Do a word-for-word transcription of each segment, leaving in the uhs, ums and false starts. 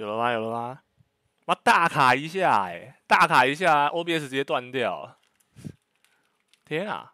有了吗？有了吗？妈大卡一下哎、欸，大卡一下 ，O B S 直接断掉。天啊！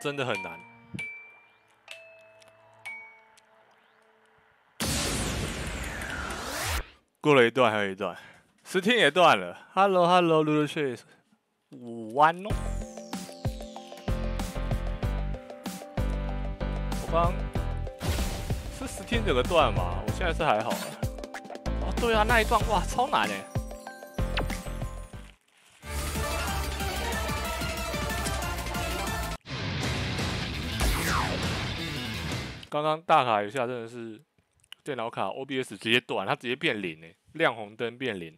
真的很难。过了一段，还有一段，十天也断了。Hello Hello Lucius， 五万哦。我刚是十天整个段嘛，我现在是还好。哦，对啊，那一段哇，超难哎。 刚刚大卡一下，真的是电脑卡 O B S 直接断，它直接变零诶，亮红灯变零。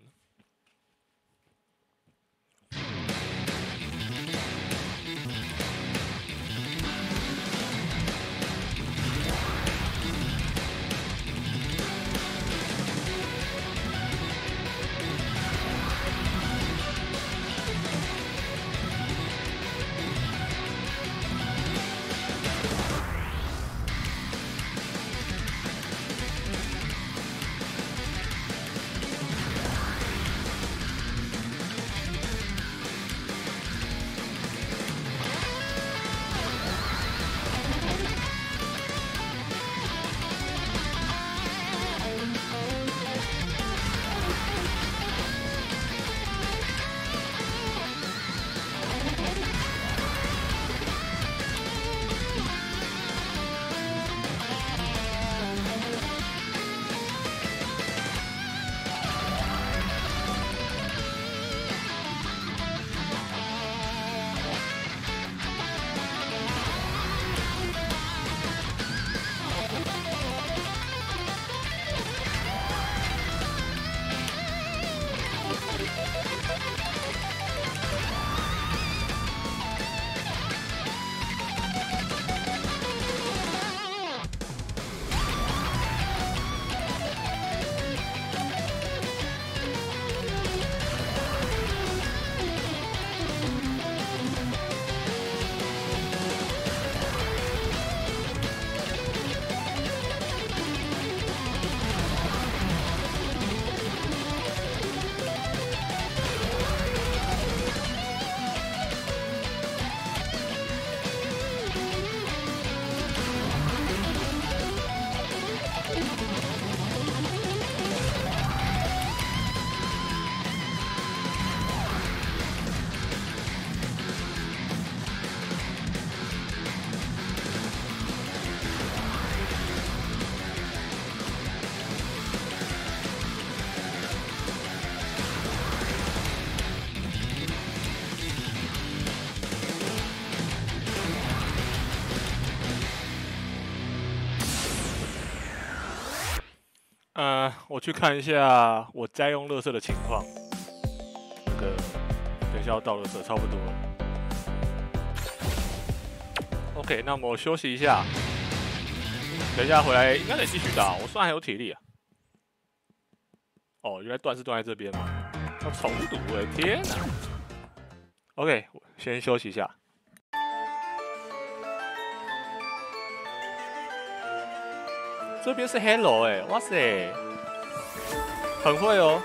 呃，我去看一下我家用垃圾的情况。那个，等一下要倒垃圾，差不多了。OK， 那么我休息一下，等一下回来应该得继续打。我算还有体力啊。哦，原来断是断在这边嘛，要重读哎、欸，天哪！ OK， 我先休息一下。 这边是 Hello 哎、欸，哇塞，很会哦。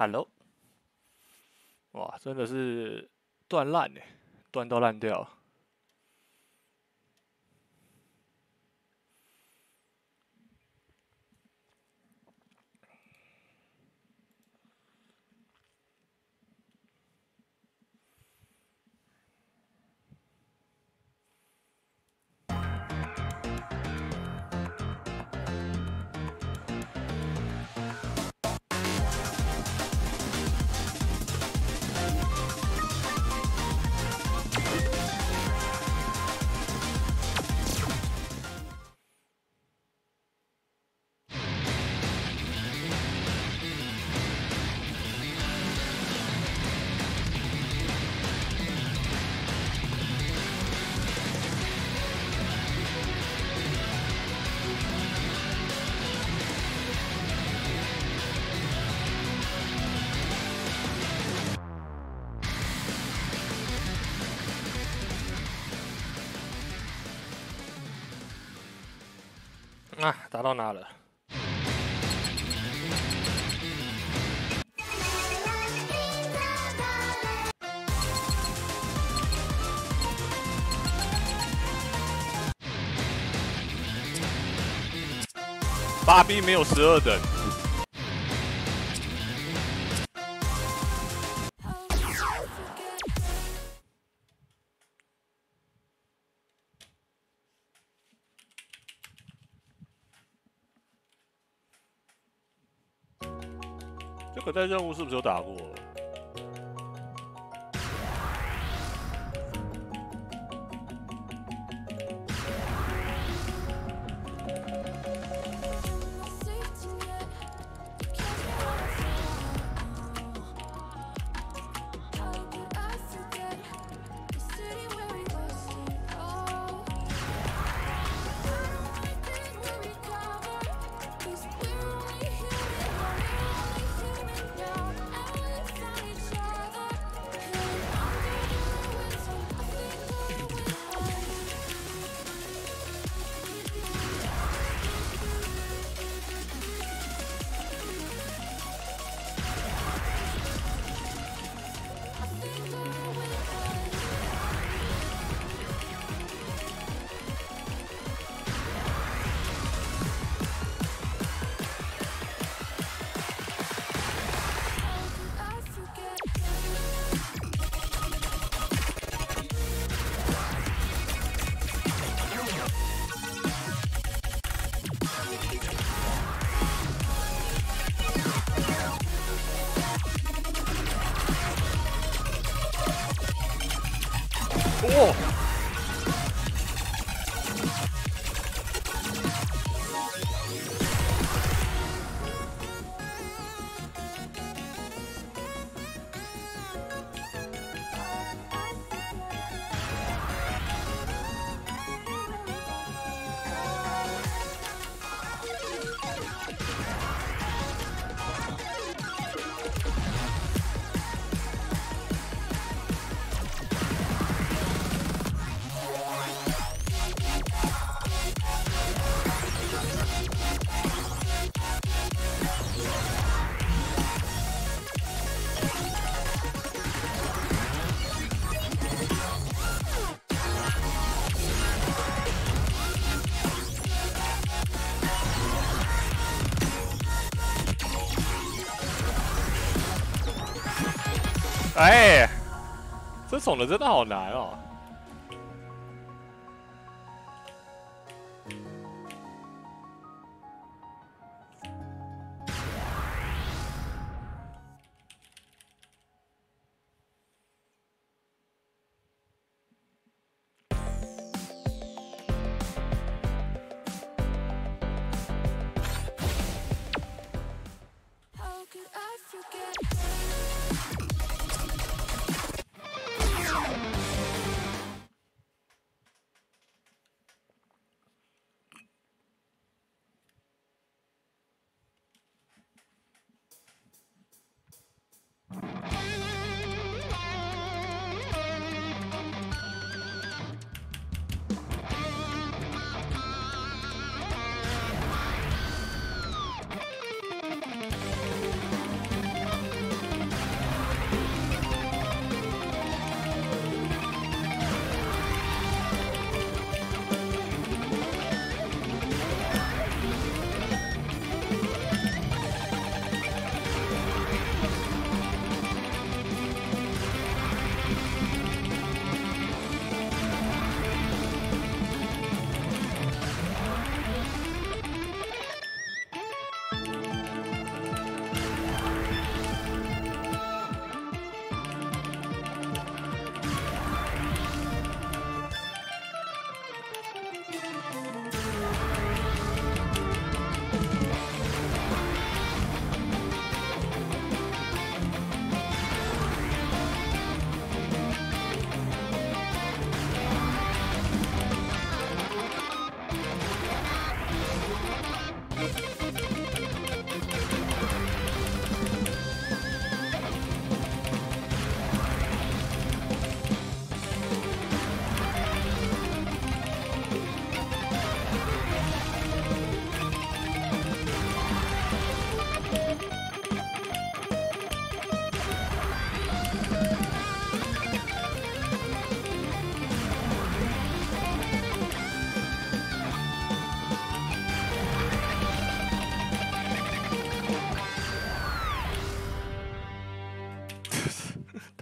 Hello， 哇，真的是断烂哎，断到烂掉。啊，打到哪了？八 B 没有十二等。我在任务是不是有打过？哎、欸，这种的真的好难哦、喔。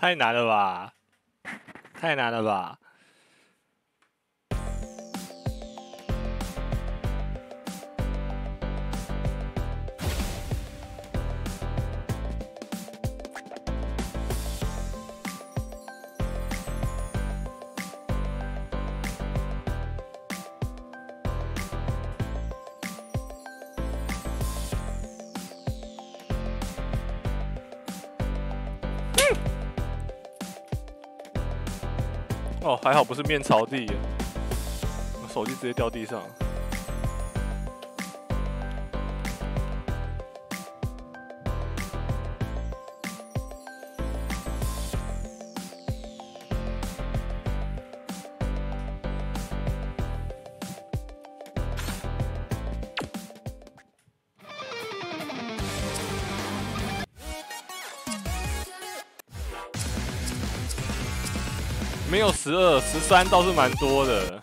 太难了吧，太难了吧。 哦，还好不是面朝地，我手机直接掉地上。没有十二，十三倒是蛮多的。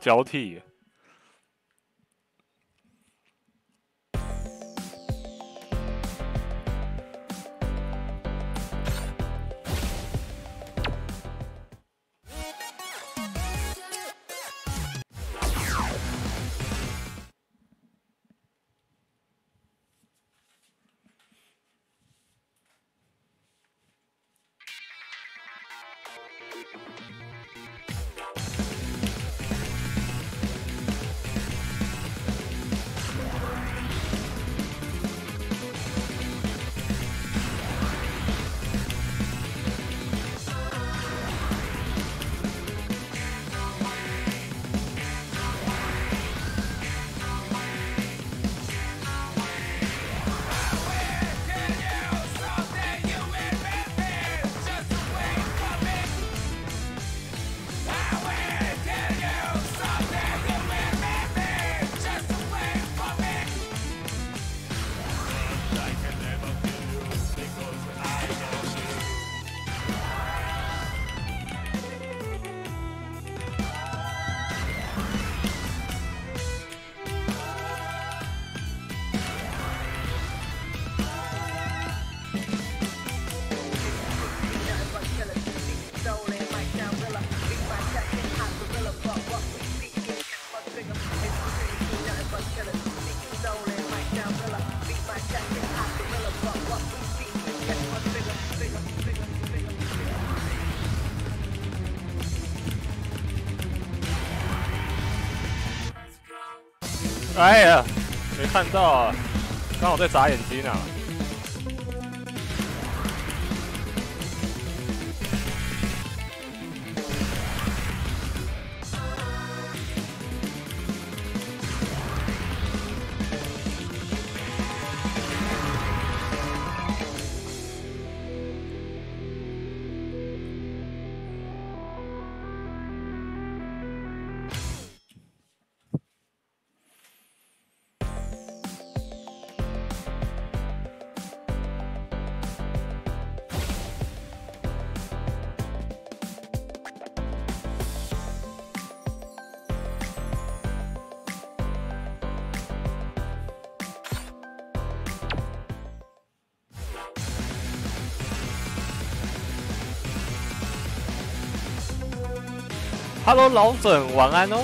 交替。哎呀，没看到啊，刚好在眨眼睛呢、啊。 Hello， 老整，晚安哦。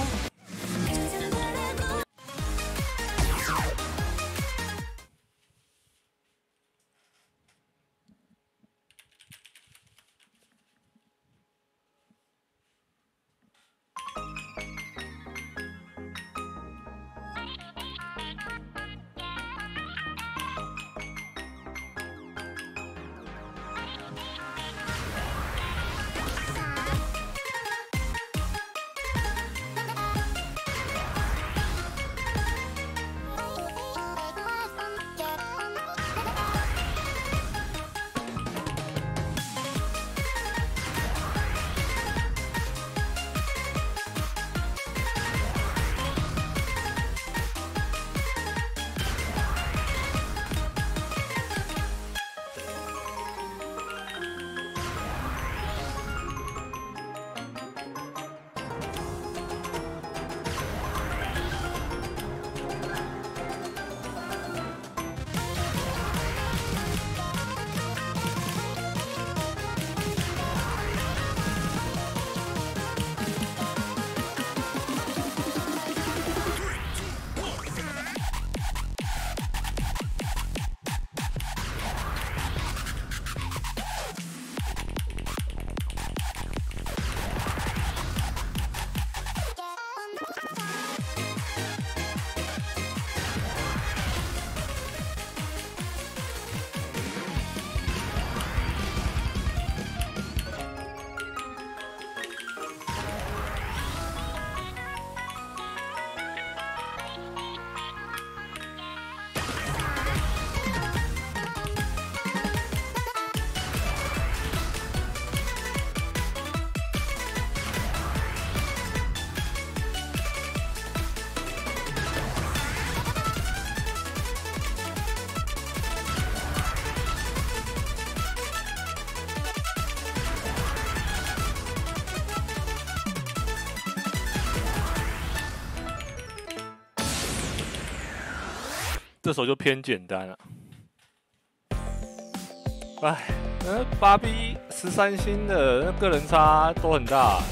这首就偏简单了，哎，嗯，八 B 十三星的那个人差都很大。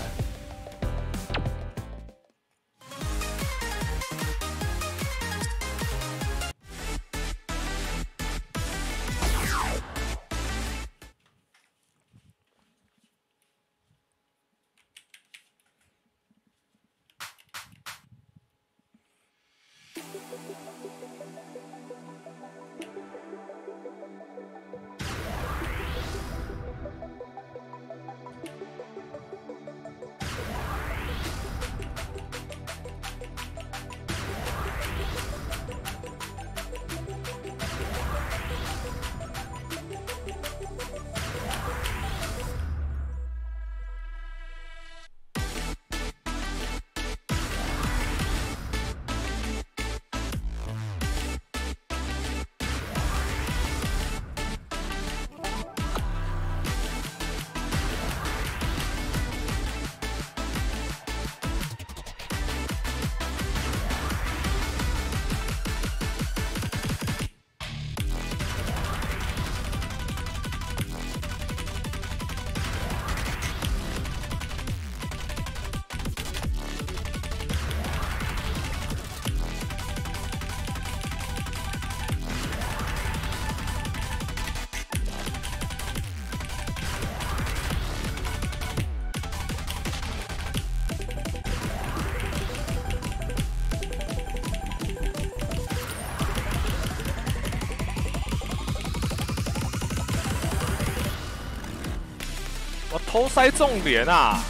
偷塞重点啊！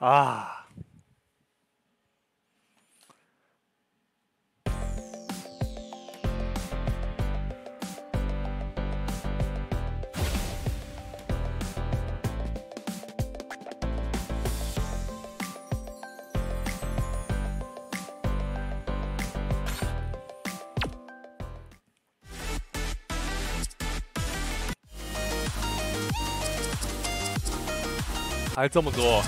啊！还这么多。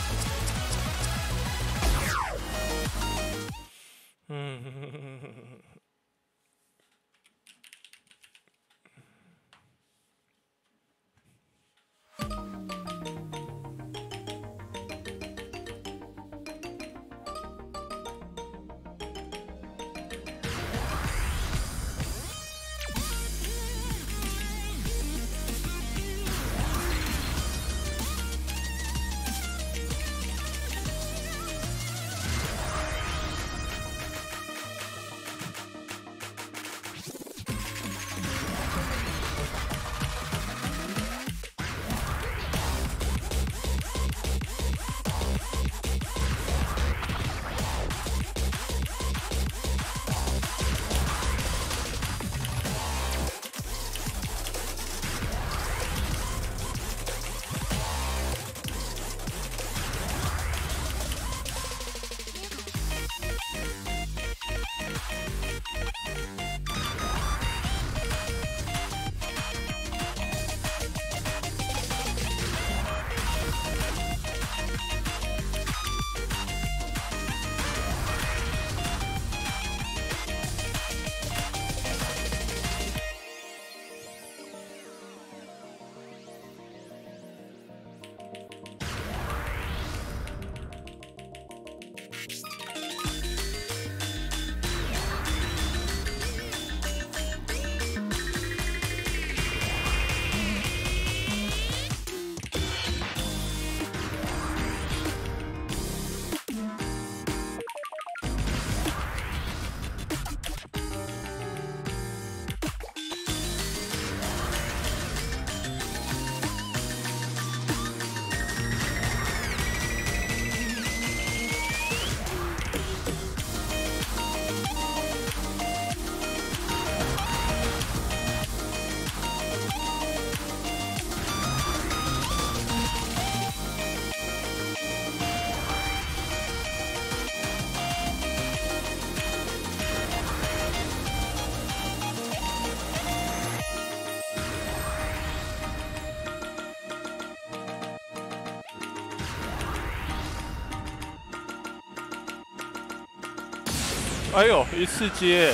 哎呦，一次接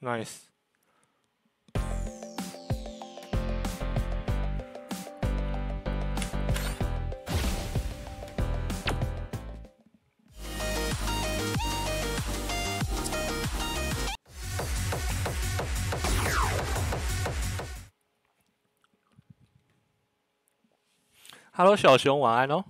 ，nice。 Hello， 小熊，晚安哦。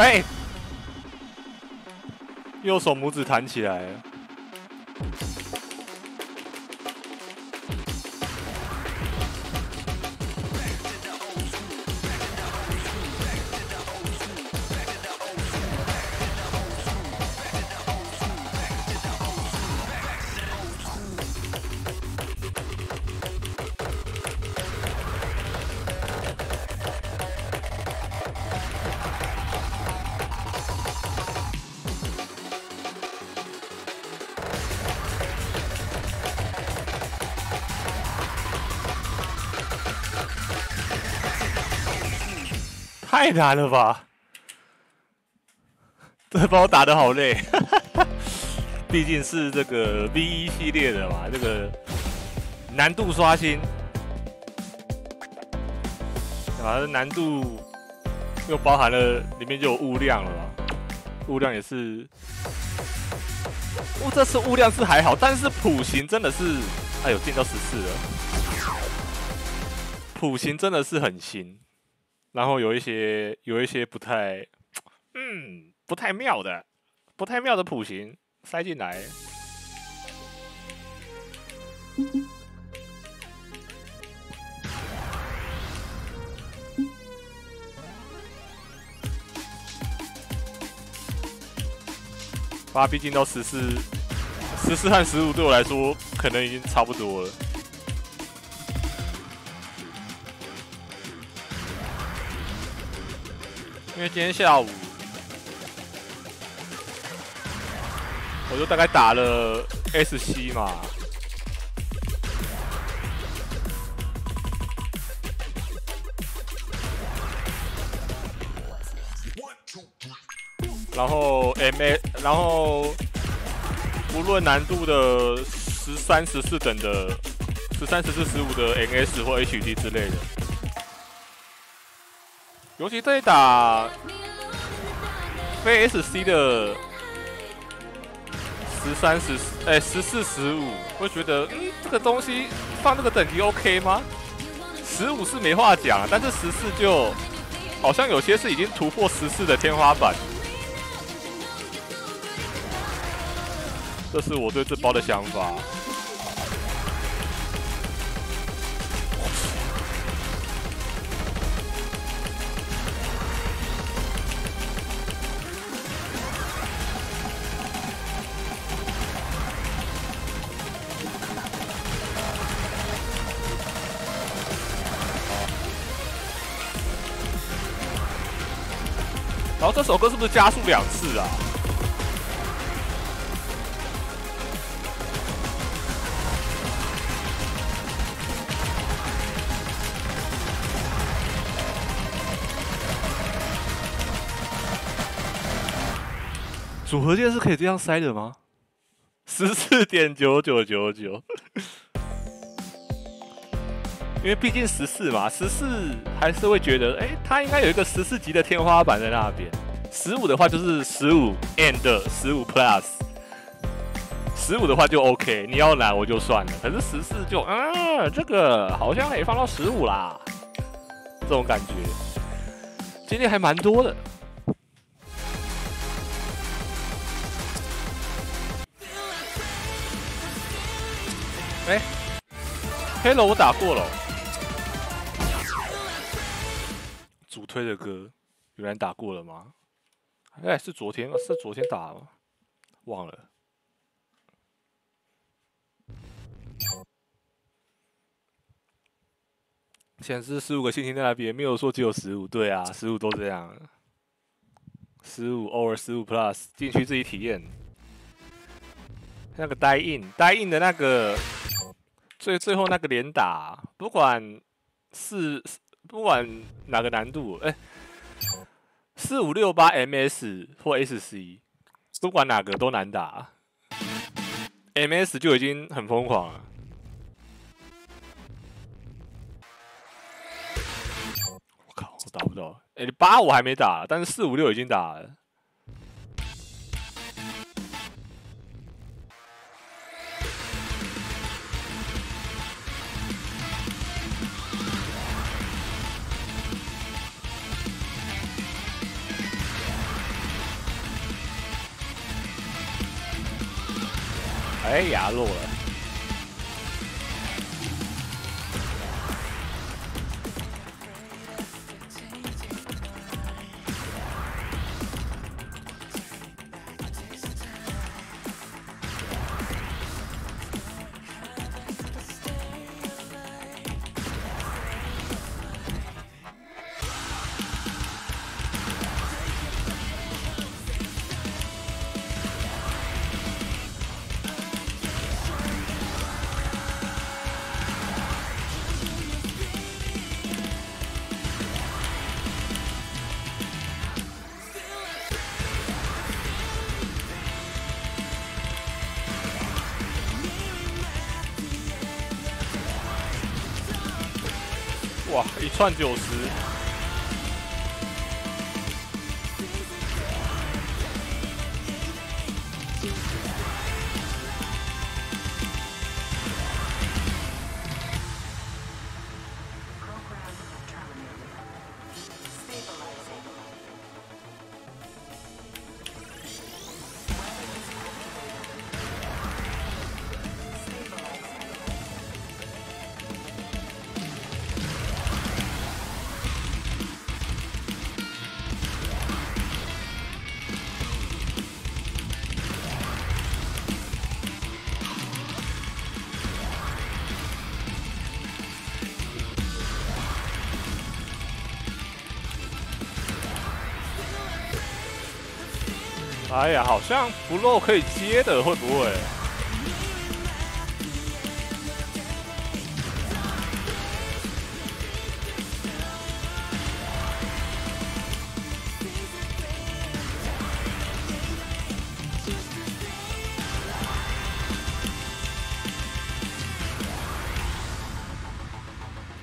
哎，右手拇指弹起来了。 太难了吧！这把我打得好累，毕竟是这个 V 一 系列的嘛，这个难度刷新，啊，难度又包含了里面就有物量了嘛，物量也是，哦，这次物量是还好，但是普行真的是，哎呦，进到十四了，普行真的是很新。 然后有一些有一些不太，嗯，不太妙的，不太妙的谱型塞进来。八 B 进到十四，十四和十五对我来说可能已经差不多了。 因为今天下午，我就大概打了 S C 嘛，然后 M S， 然后无论难度的十三、十四等的十三、十四、十五的 N S 或 H D 之类的。 尤其在打非 S C 的十三、十四，哎，十四、十五，会觉得嗯，这个东西放这个等级 OK 吗？十五是没话讲，但是十四就好像有些是已经突破十四的天花板。这是我对这包的想法。 然后这首歌是不是加速两次啊？组合键是可以这样塞的吗？ 十四点九九九九， 因为毕竟十四嘛，十四还是会觉得，哎、欸，它应该有一个十四级的天花板在那边。十五的话就是十五 and 十五 plus， 十五的话就 OK， 你要难我就算了。可是十四就，啊，这个好像可以放到十五啦，这种感觉。今天还蛮多的。 哎，黑楼我打过了，主推的歌有人打过了吗？哎，是昨天，是昨天打吗？忘了。显示十五个星星在那边，没有说只有十五。对啊，十五都这样，十五偶尔十五 plus 进去自己体验。那个 Die In Die In 的那个。 最最后那个连打，不管是不管哪个难度，哎、欸，四五六八 M S 或 S C， 不管哪个都难打。M S 就已经很疯狂了。我靠，我打不到。哎、欸，八我还没打，但是四五六已经打了。哎呀，漏了。 哇，一串九十，哎呀，好像不漏可以接的，会不会？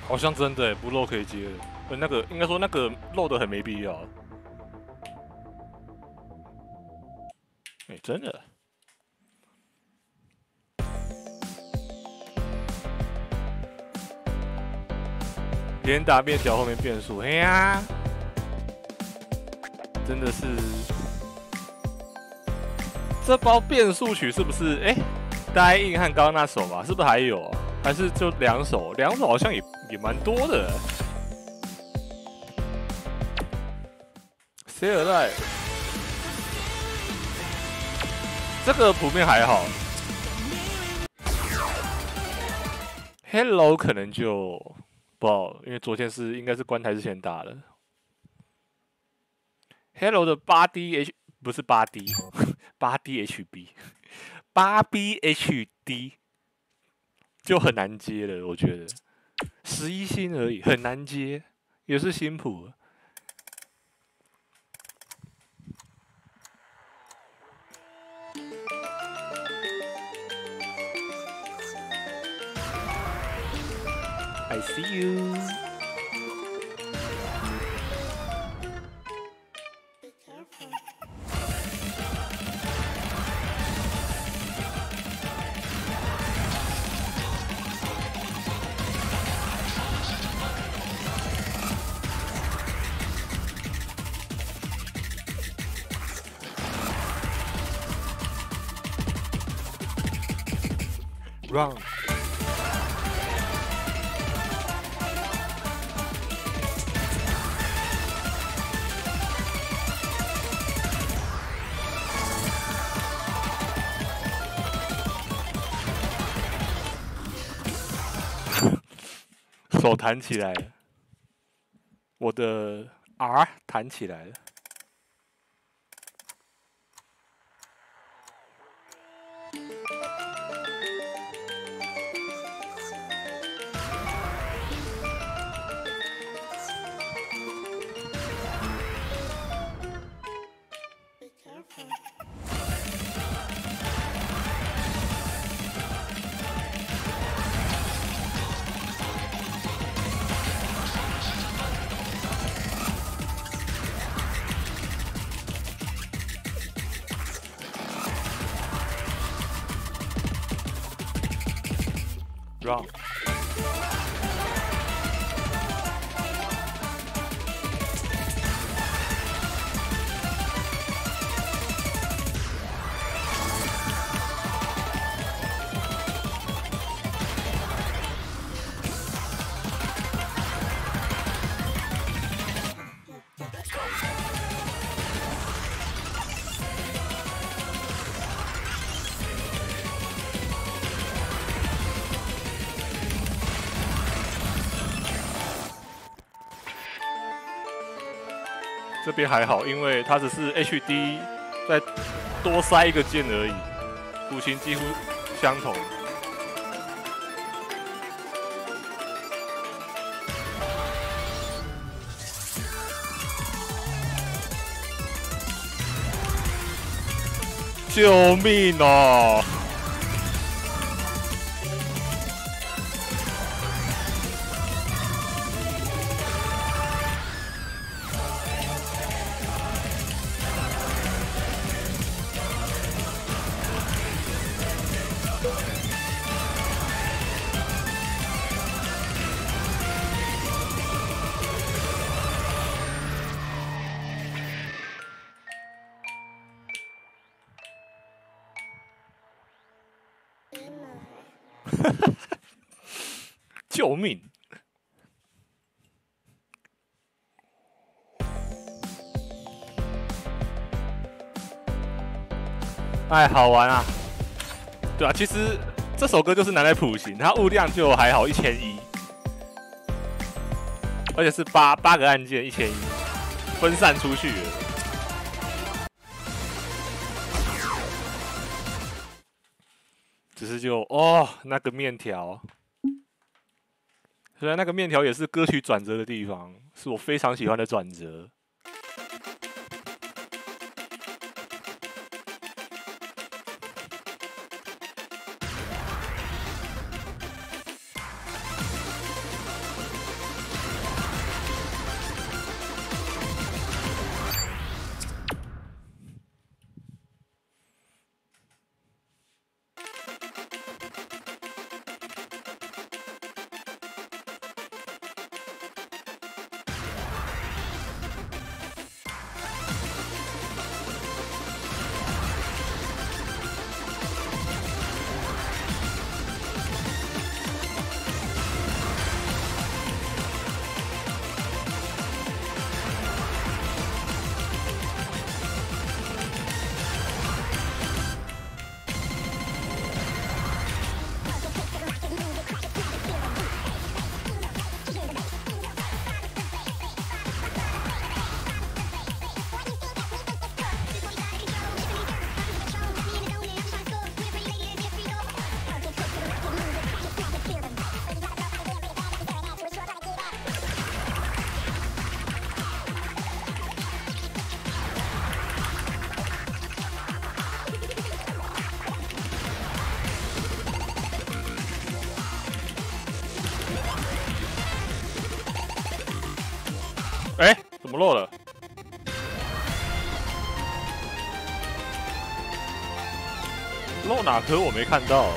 好像真的不漏可以接的，呃，那个应该说那个漏的很没必要。 真的，连打变小后面变速，哎呀，真的是这包变速曲是不是？哎、欸，Die In和刚刚那首吧，是不是还有？还是就两首？两首好像也也蛮多的。Stay Alive。 这个普遍还好 ，Hello 可能就不好，因为昨天是应该是关台之前打的。Hello 的八 D H 不是八 D， 八 D H B， 八 B H D 就很难接了，我觉得十一星而已，很难接，也是新普。 I see you。Wrong。 手弹起来了，我的 R 弹起来了。这边还好，因为它只是 H D 再多塞一个键而已，图形几乎相同。 救命哦！救命！哎，好玩啊！对啊，其实这首歌就是拿来谱型，它物量就还好，一千一，而且是八八个按键，一千一，分散出去了。 只是就哦，那个面条，虽然那个面条也是歌曲转折的地方，是我非常喜欢的转折。落了，漏哪颗我没看到、啊。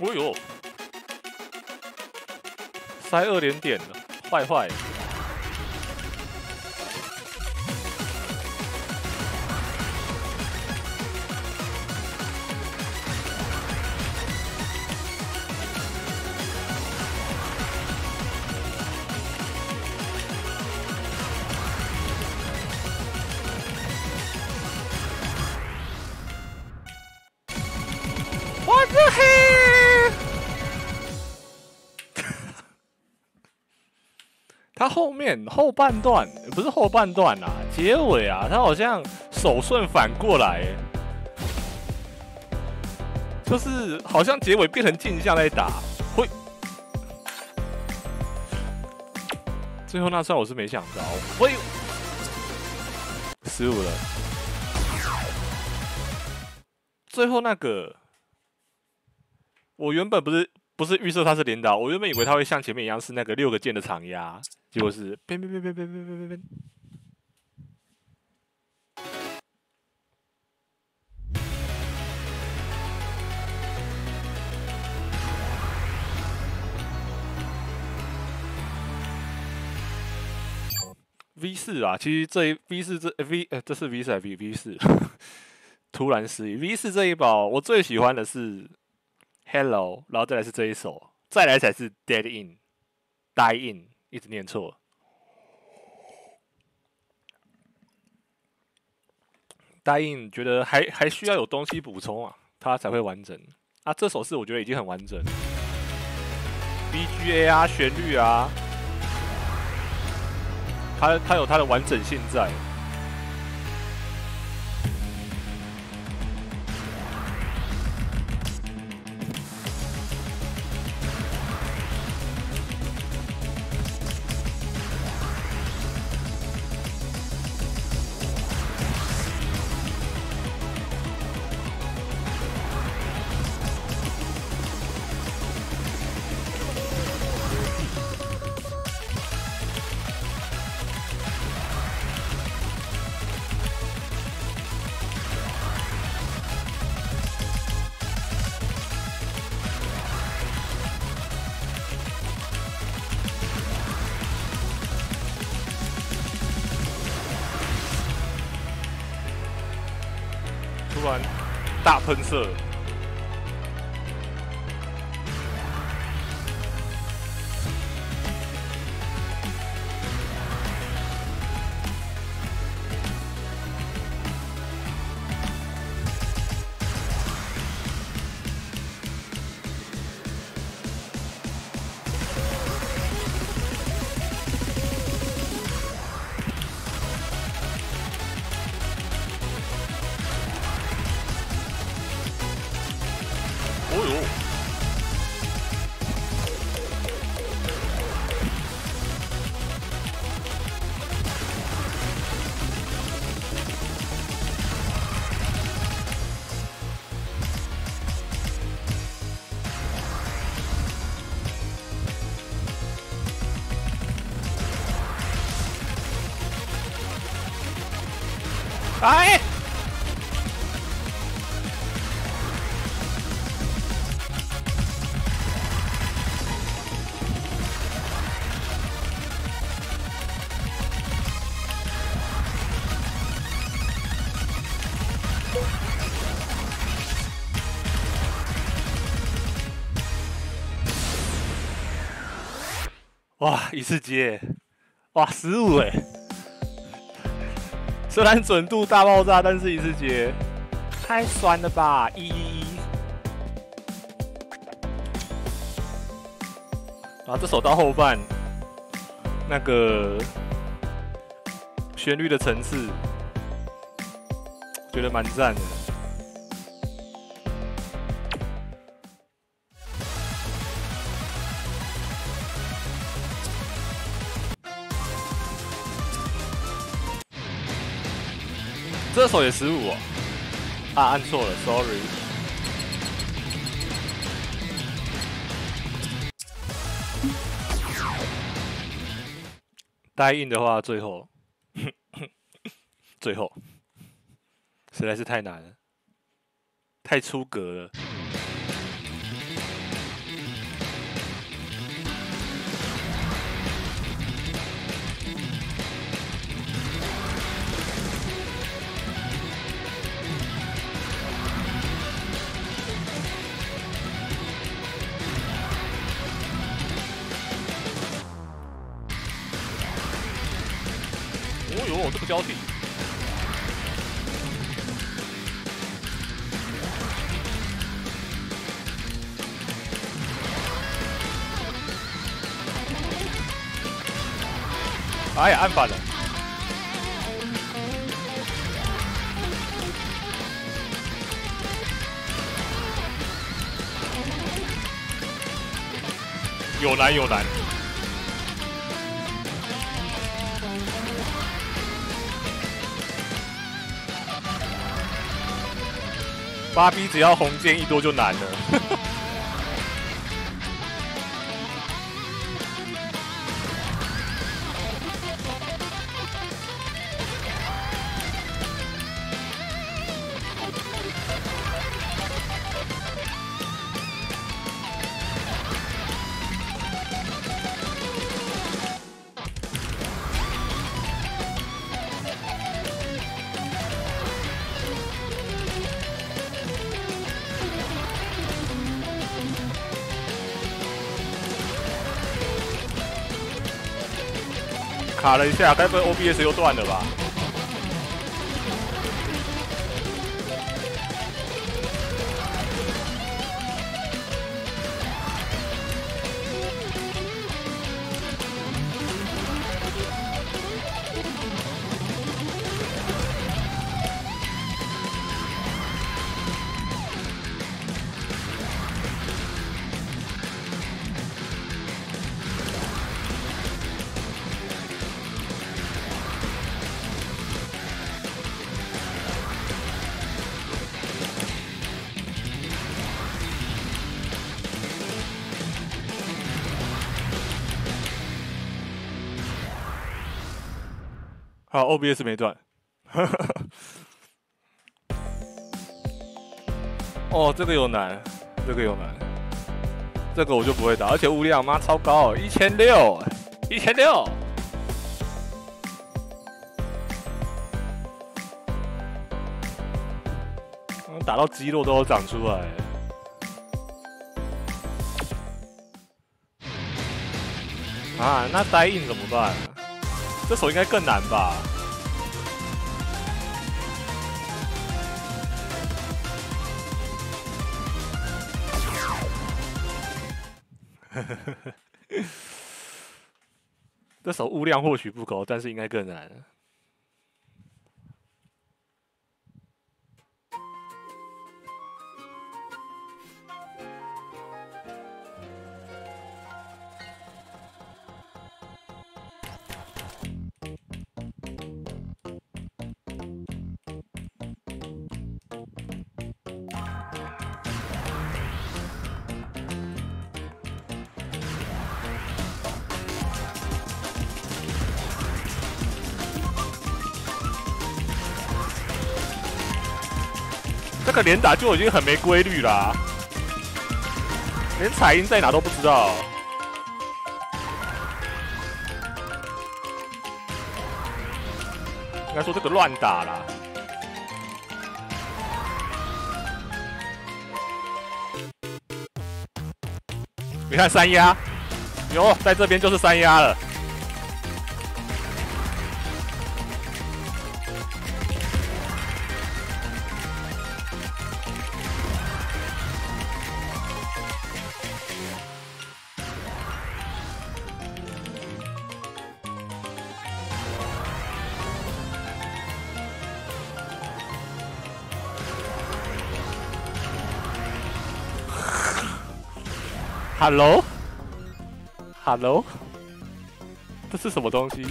哦呦，塞二连点了，坏坏。 他后面后半段不是后半段啊，结尾啊，他好像手顺反过来，就是好像结尾变成镜像在打，会。最后那算我是没想到，喂，失误了。最后那个，我原本不是。 不是预设它是连导，我原本以为它会像前面一样是那个六个键的长压，结果是变变变变变变变变。V 四啊，其实这一 V 四这 V 呃这是 V 四还是 V 四？ 突然失忆。V 四这一把我最喜欢的是。 Hello， 然后再来是这一首，再来才是 Dead In， Die In， 一直念错。Die In 觉得还还需要有东西补充啊，它才会完整。啊，这首是我觉得已经很完整 ，B G M 啊，旋律啊，它它有它的完整性在。 大喷射，哎！哇，一次接，哇，十五哎！ 虽然准度大爆炸，但是一次接太酸了吧！一一一。啊，这首到后半，那个旋律的层次，觉得蛮赞的。这首也十五哦，啊，按错了 ，sorry。Die In 的话，最后，最后，实在是太难了，太出格了。 哦，这个标题。哎呀，按反了。有难有难。 八 B 只要红箭一多就难了。卡了一下，该不会 O B S 又断了吧？好 ，O B S 没断。哦，这个有难，这个有难，这个我就不会打，而且物量妈超高，一千六，一千六。 打到肌肉都有长出来。啊，那Die In怎么办？这手应该更难吧？这手物量或许不高，但是应该更难。 这个连打就已经很没规律啦、啊，连彩音在哪都不知道。应该说这个乱打啦。你看三压，哟，在这边就是三压了。 Hello，Hello， 这是什么东西？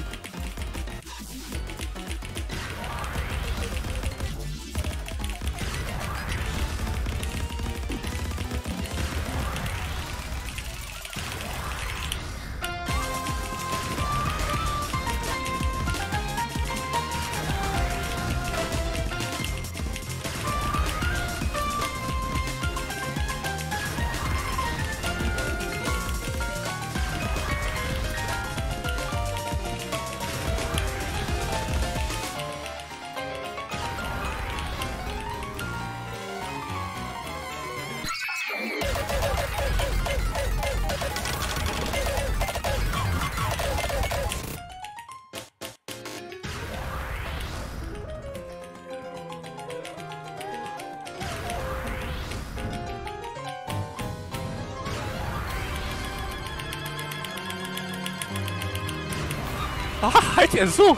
啊，还减速！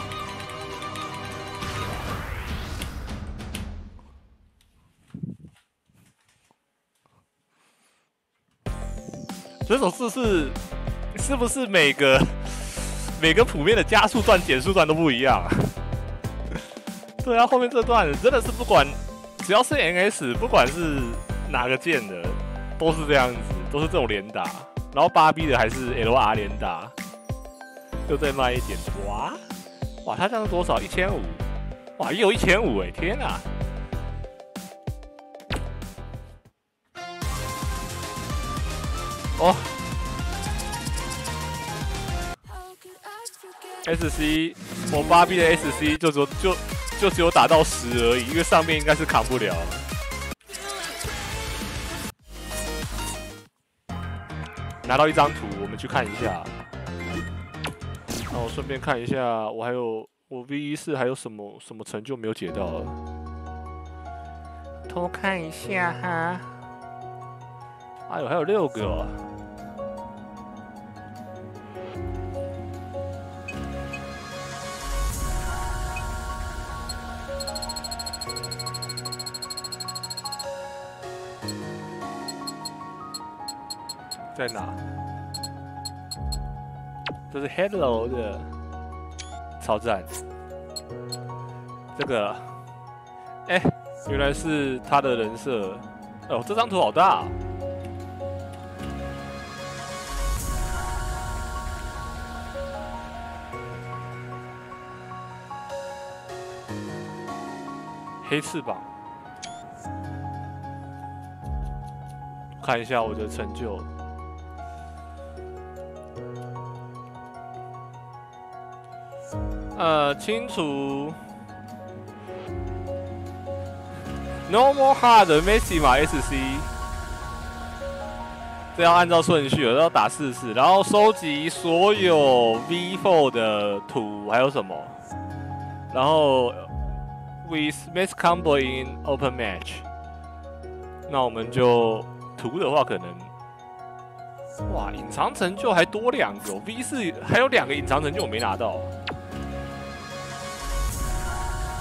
这首字是是不是每个每个谱面的加速段、减速段都不一样、啊？对啊，后面这段真的是不管，只要是 N S， 不管是哪个键的，都是这样子，都是这种连打，然后八 B 的还是 L R 连打。 就再慢一点，哇哇，他这样是多少？一千五，哇，又一千五哎，天啊！哦 ，S C， 我八 B 的 S C 就只就就只有打到十而已，因为上面应该是扛不了。 拿到一张图，我们去看一下。 那我顺便看一下，我还有我 V 一 四还有什么什么成就没有解到了？偷看一下哈。哎呦，还有六个、哦。在哪？ 这是 Hello 的超赞，这个，哎、欸，原来是他的人设，哦，这张图好大、啊，黑翅膀。看一下我的成就。呃，清除 normal hard messy 嘛 S C， 这要按照顺序，我要打四次，然后收集所有 V 四 的图，还有什么？然后 with mass combo in open match， 那我们就图的话可能，哇，隐藏成就还多两个 ，V 四 还有两个隐藏成就我没拿到。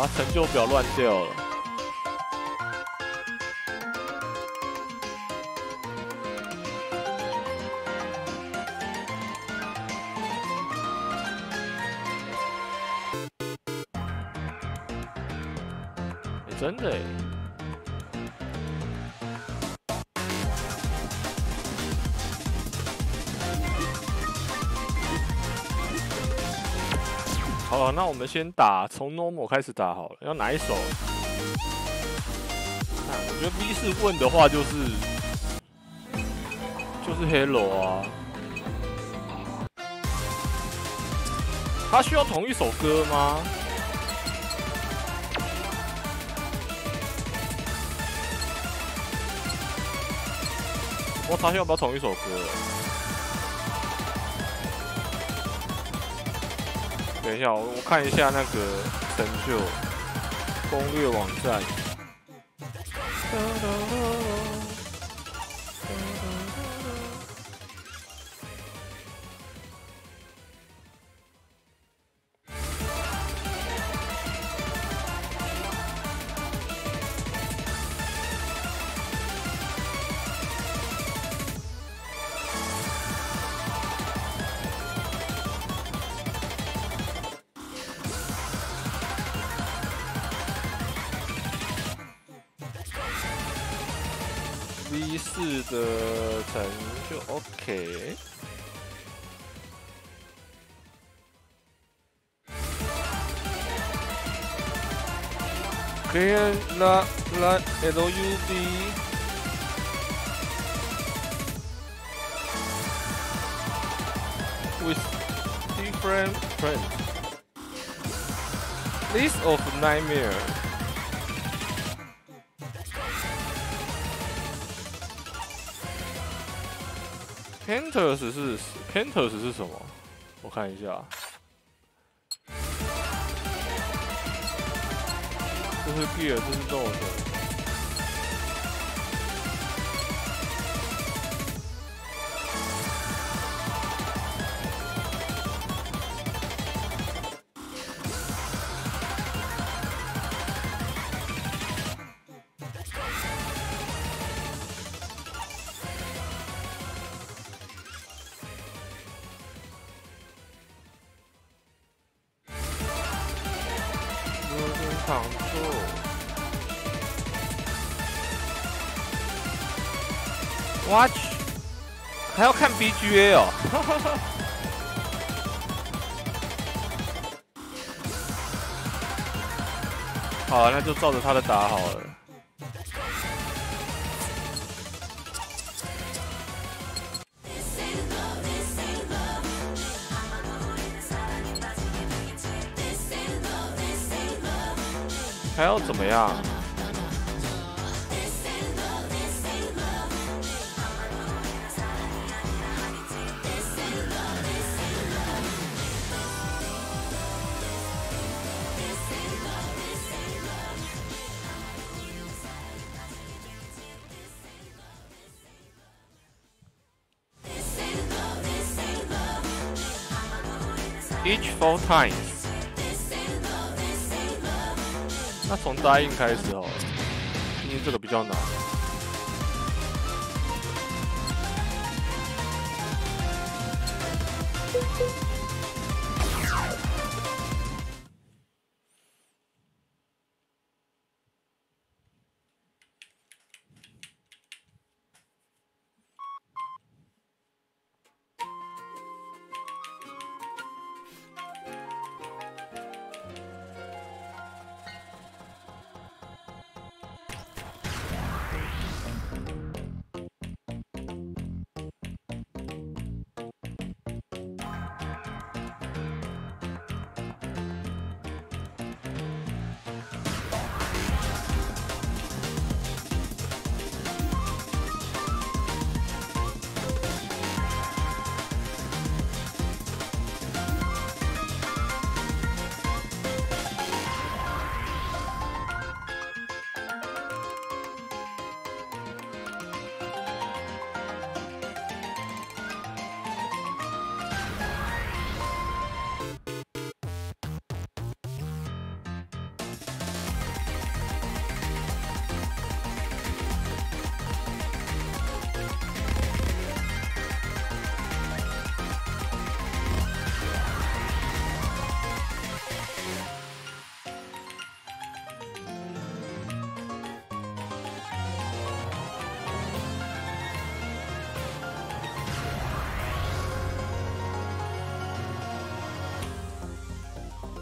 把成就表乱掉了。欸、真的、欸。好了，那我们先打，从 normal 开始打好了。要哪一手？啊、我觉得 V 四问的话就是就是 Hello 啊，他需要同一首歌吗？我操，要不要同一首歌？ 等一下，我看一下那个成就攻略网站。的成就 OK， 可以拉拉 L U B， with different friends list of nightmare。 Panthers 是 Panthers 是什么？我看一下，这是 Gear， 这是 Watch， 还要看 B G A 哦。好、啊，那就照着他的打好了。还要怎么样？ each four times。那从Die In开始哦，因为这个比较难。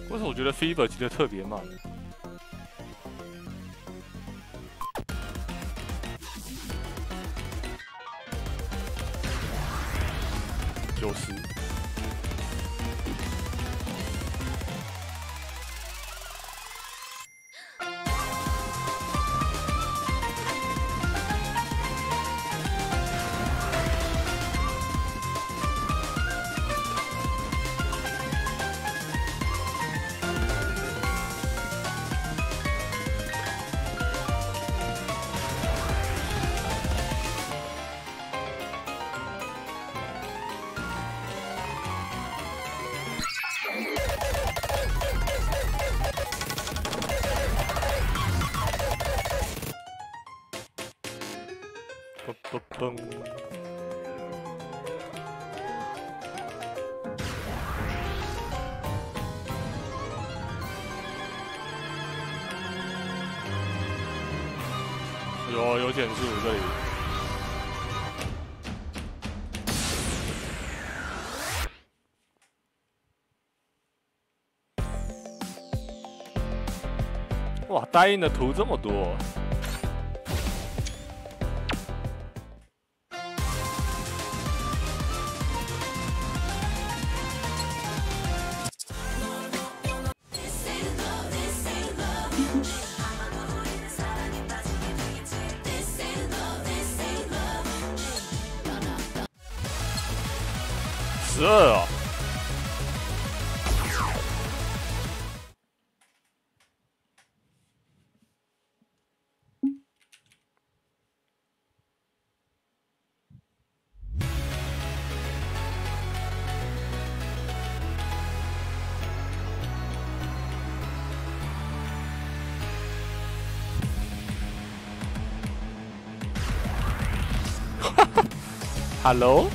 但是我觉得 Fever 骑得特别慢。 有有减速这里。 哇，Die In的图这么多。 Hello，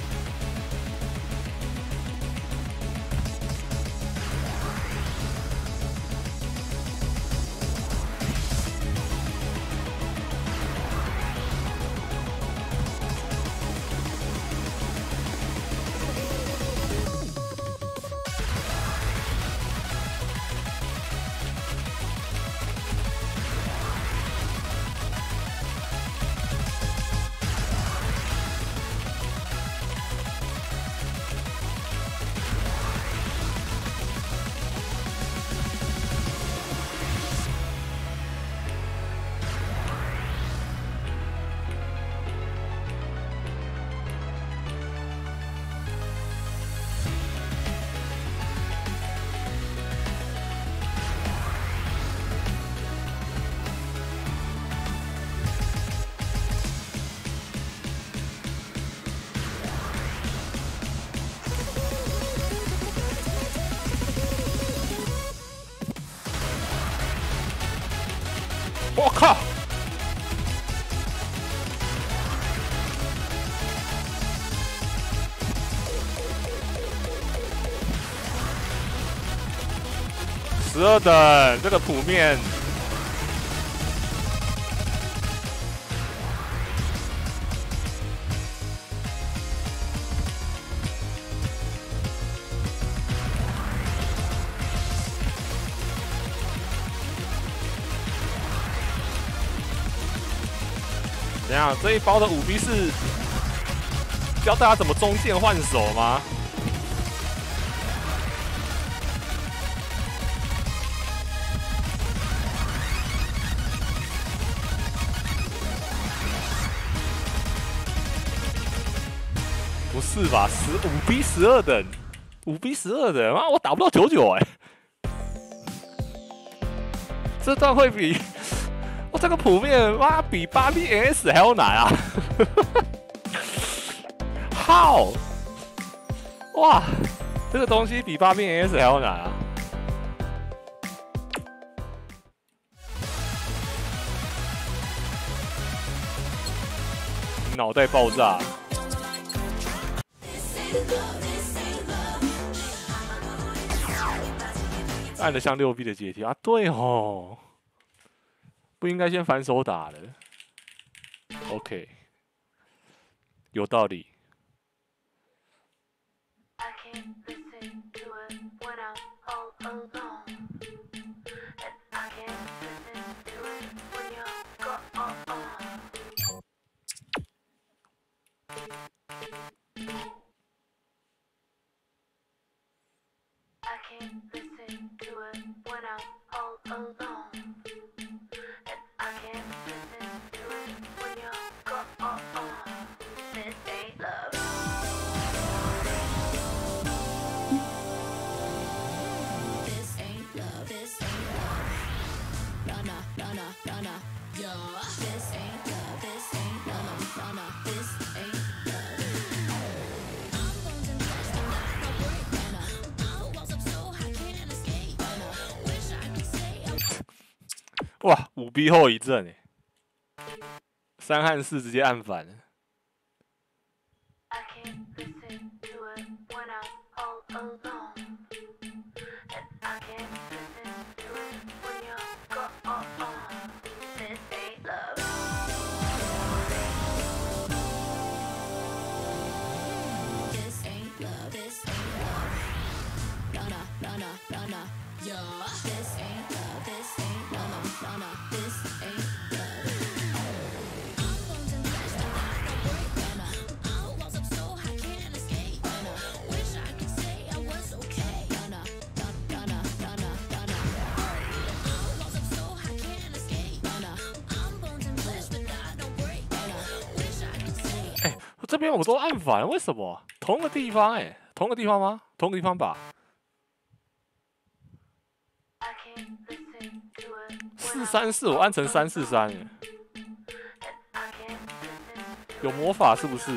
十二等，这个土面。怎样？这一包的五 B 是教大家怎么中线换手吗？ 是吧？十五 B 十二等，五 B 十二等，妈我打不到九九哎！这段会比我这个普面妈比八 B S 还要难啊！How？ 哇，这个东西比八 B S 还要难啊！脑袋爆炸！ 按的像六 B 的阶梯啊，对哦，不应该先反手打的。OK， 有道理。哇，五 B 后遗症哎，三和四直接按反了。这边我都按反，为什么？同个地方哎、欸，同个地方吗？同个地方吧。四三四，我按成三四三，有魔法是不是？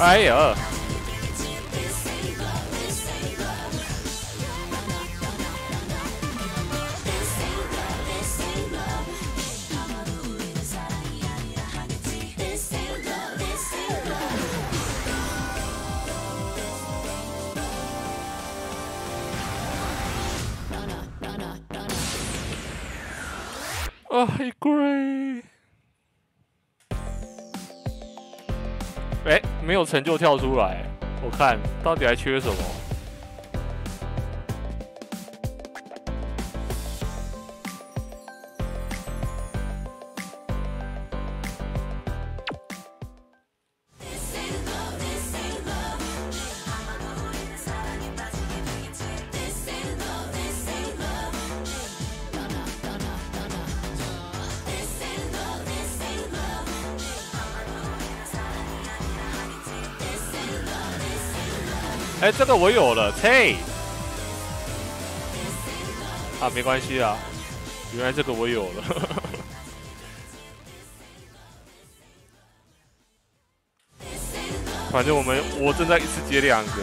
哎呀！啊，一跪！哎，没有成就跳出来，我看到底还缺什么？哎、欸，这个我有了，嘿！啊，没关系啊，原来这个我有了。呵呵反正我们我正在一次接两个。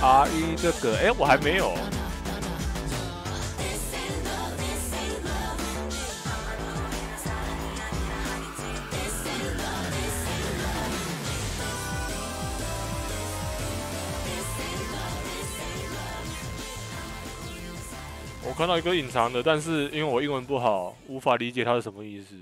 R 一这个，哎、欸，我还没有。看到一个隐藏的，但是因为我英文不好，无法理解它是什么意思。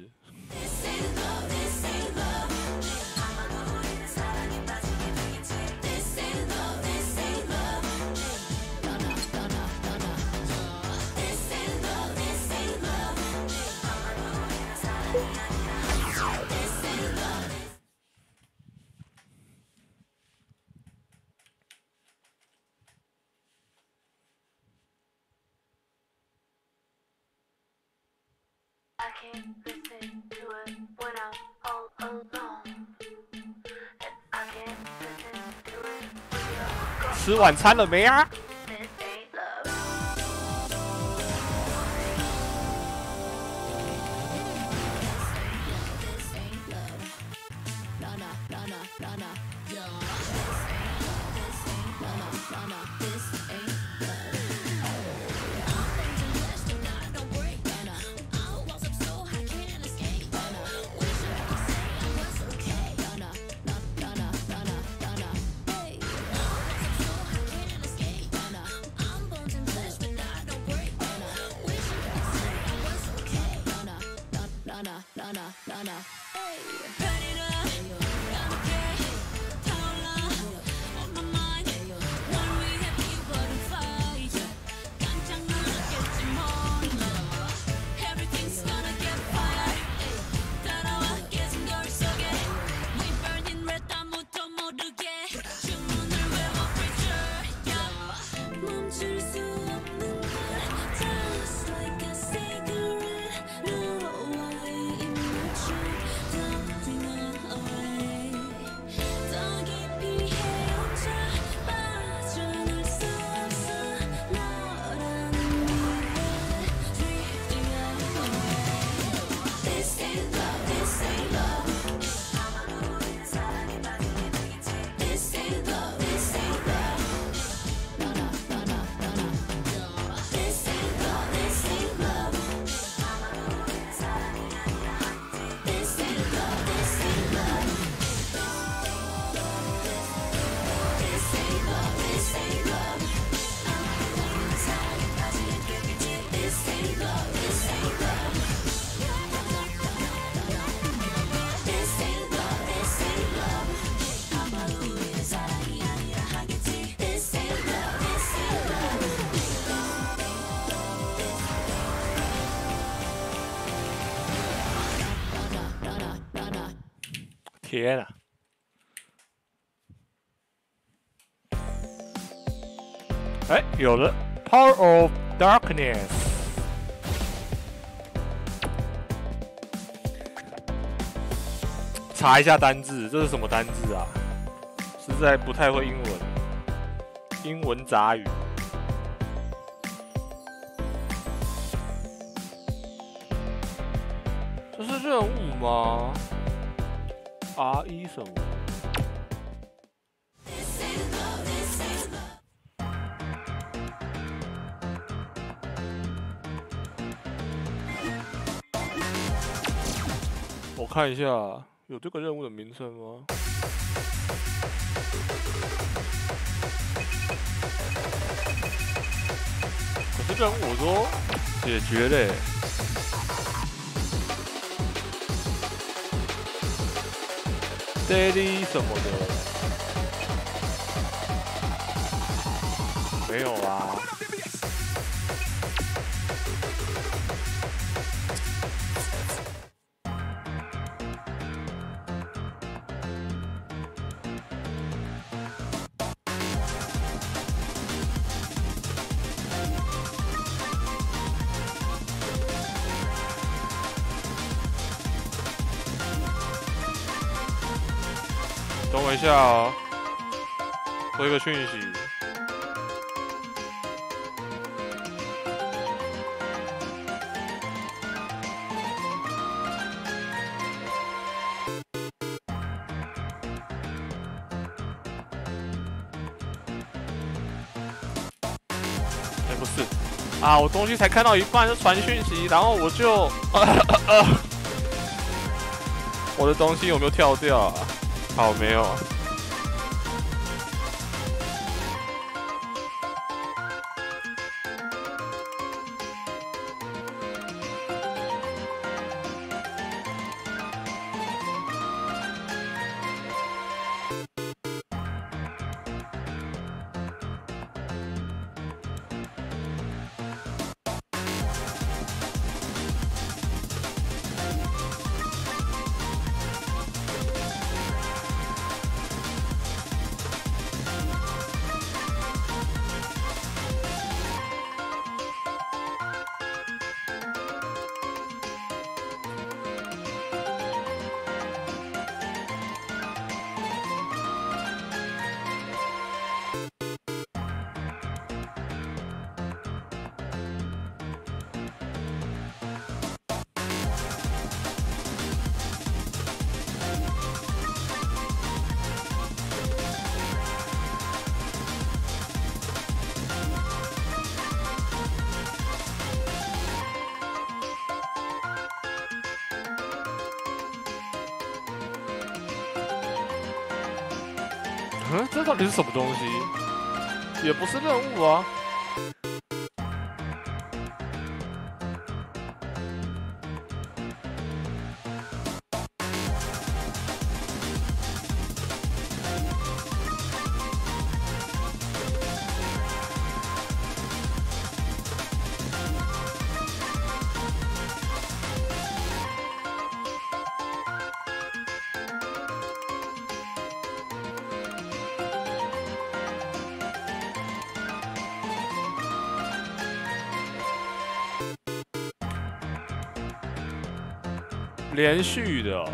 吃晚餐了没啊？天啊！哎，有了 ，Power of Darkness。查一下单字，这是什么单字啊？实在不太会英文，英文杂语。这是任务吗？ R 一 生活。我看一下有这个任务的名称吗？ 这个我说解决嘞，daily什么的没有啊？等一下哦，回一个讯息。哎，不是啊，我东西才看到一半就传讯息，然后我就，啊啊啊、我的东西有没有跳掉啊？ 好，没有。嗯，这到底是什么东西？也不是任务啊。连续的、哦，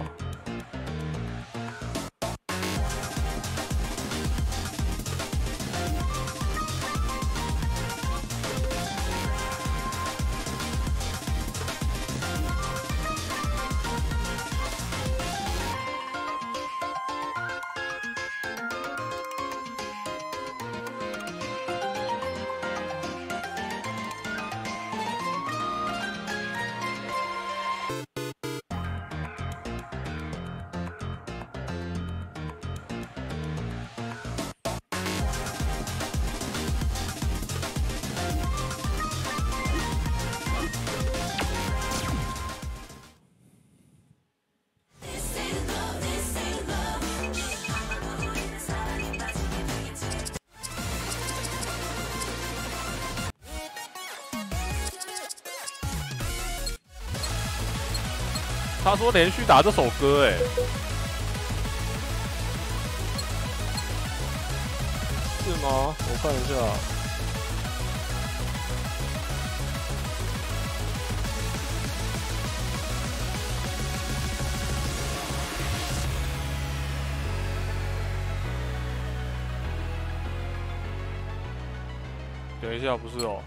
他说连续打这首歌，哎，是吗？我看一下。 等一下，不是哦，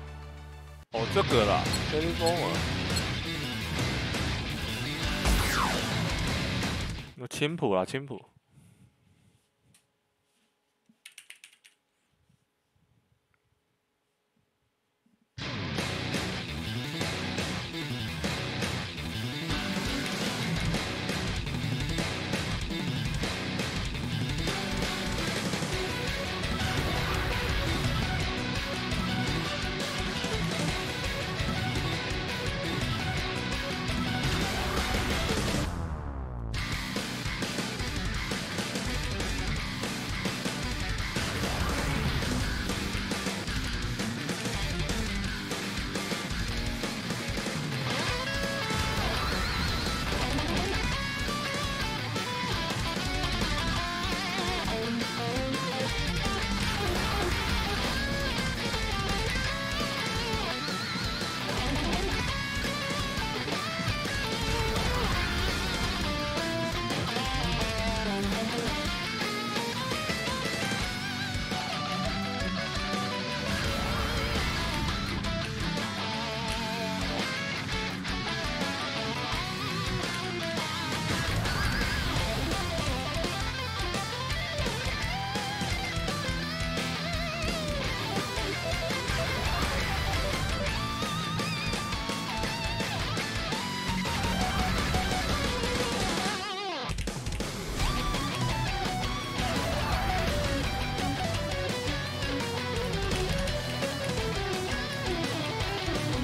哦这个啦，黑风啊。青浦啦，青浦。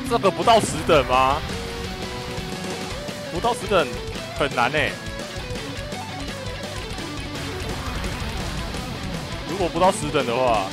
这个不到十等吗？不到十等很难哎、欸。如果不到十等的话，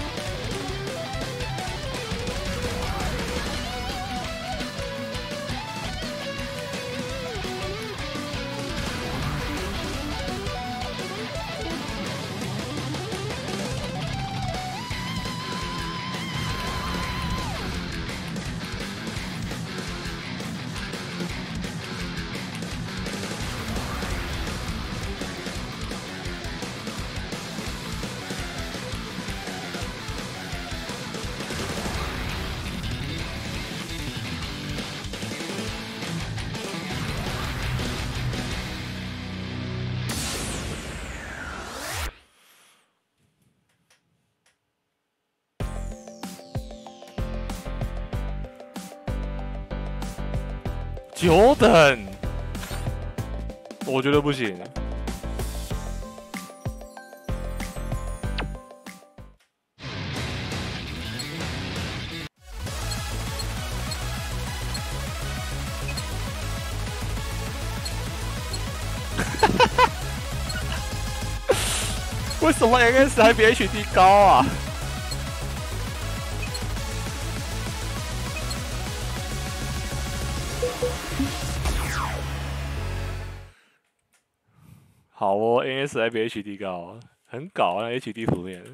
九等，我觉得不行。为什么 N S 还比 H D 高啊？ 好哦 ，N S 还比 H D 高，很搞啊 ！H D 图片。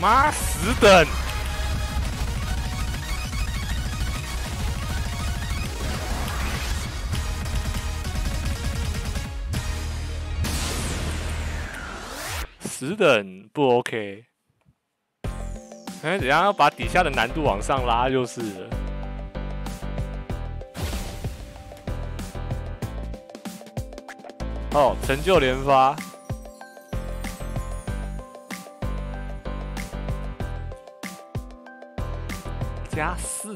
妈死等！死等不 OK。哎，等下要把底下的难度往上拉就是了。哦，成就连发。 加四，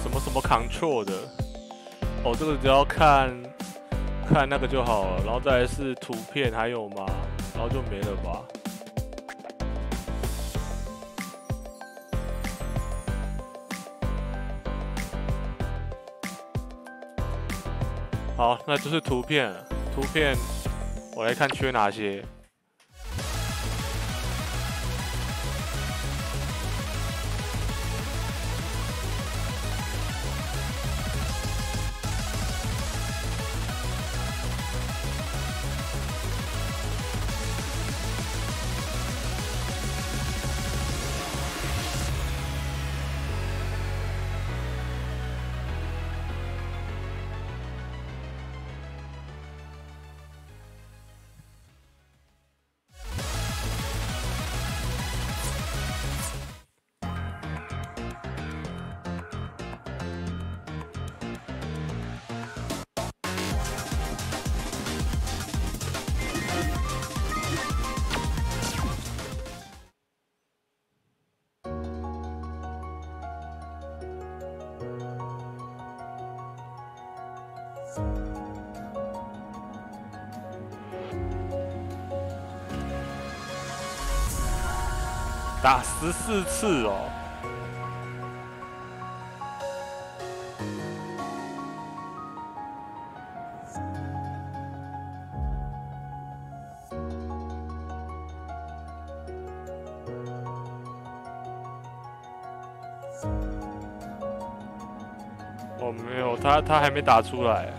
什么什么 Control 的，哦，这个只要看看那个就好了，然后再来是图片，还有吗？ 然后就没了吧。好，那就是图片了。图片，我来看缺哪些。打十四次哦！哦，没有，他他还没打出来。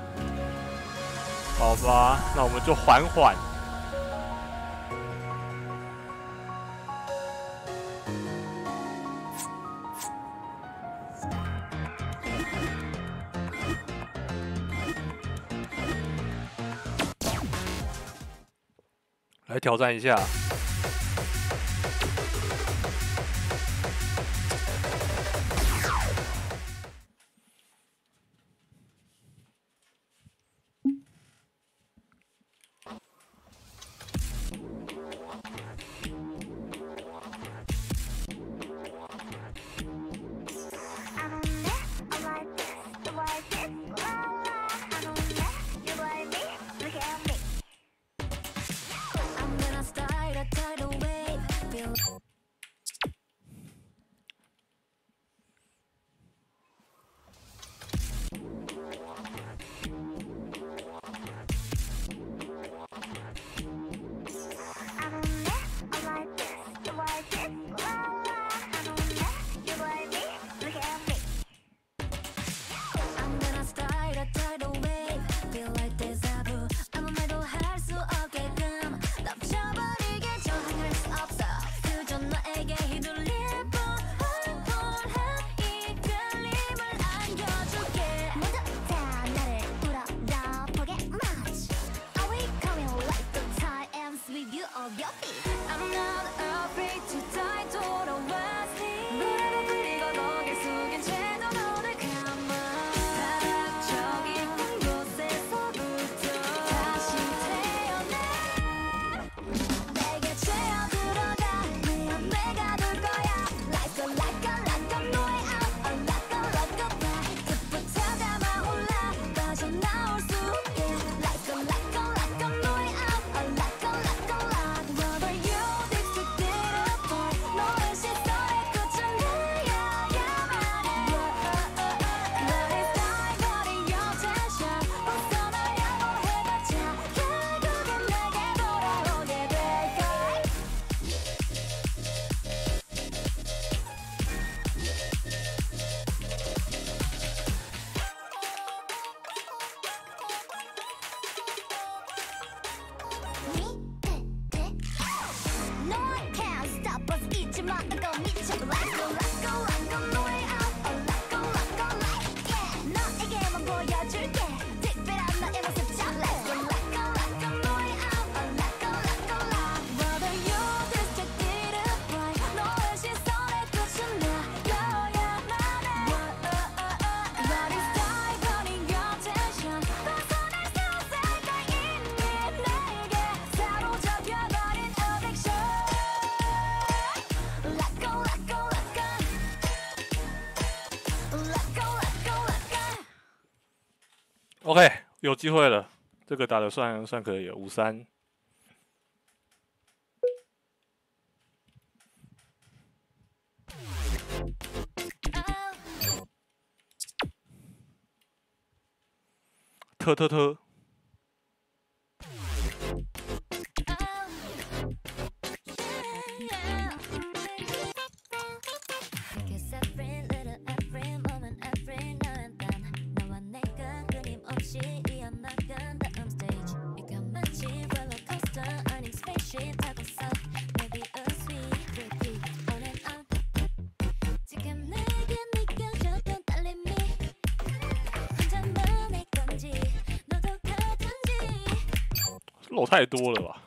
好吧，那我们就缓缓。 挑战一下， OK， 有机会了，这个打得算算可以，五三。特特特。漏太多了吧？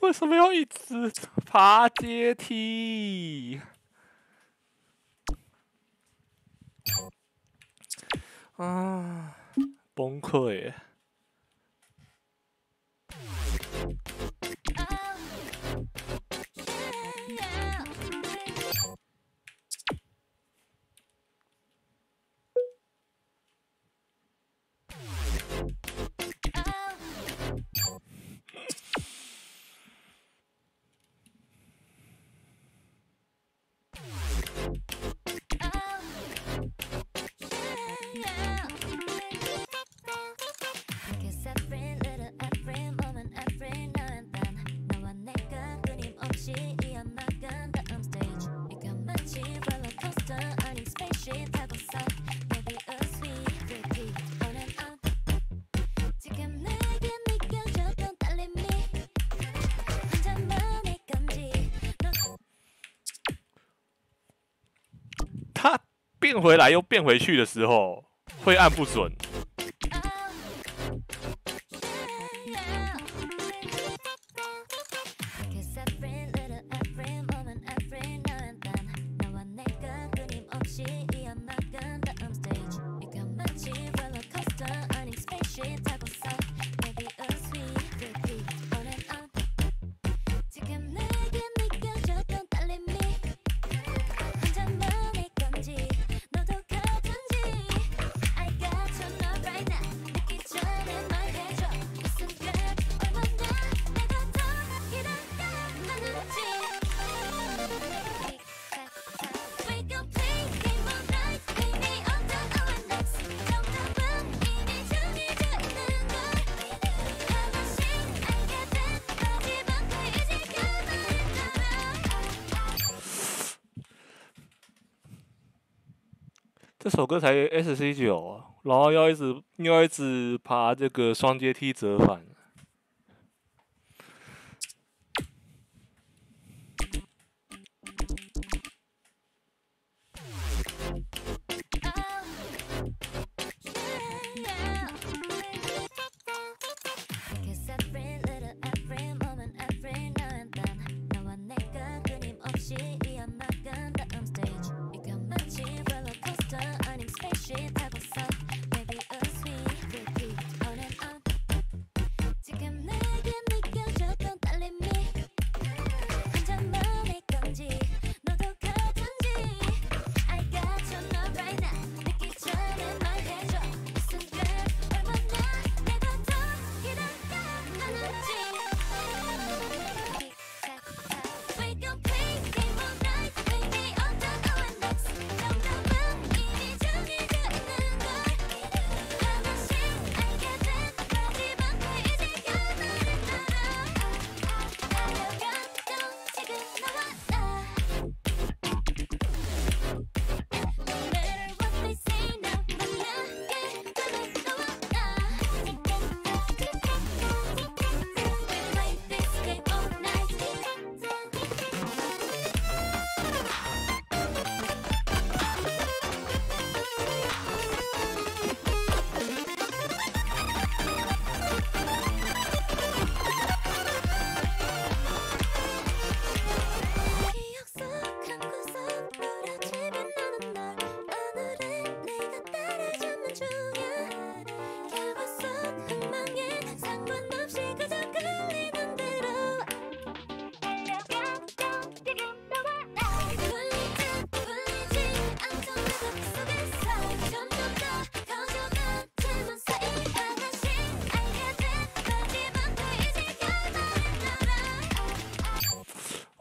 为什么要一直爬阶梯？啊，崩溃！变回来又变回去的时候，会按不准。这首歌才 S C 九、啊，然后要一直要一直爬这个双阶梯折返。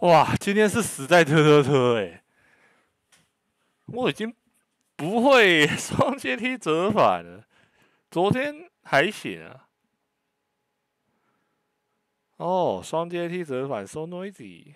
哇，今天是死在推推推哎！我已经不会双阶梯折返了，昨天还行啊。哦，双阶梯折返 so noisy。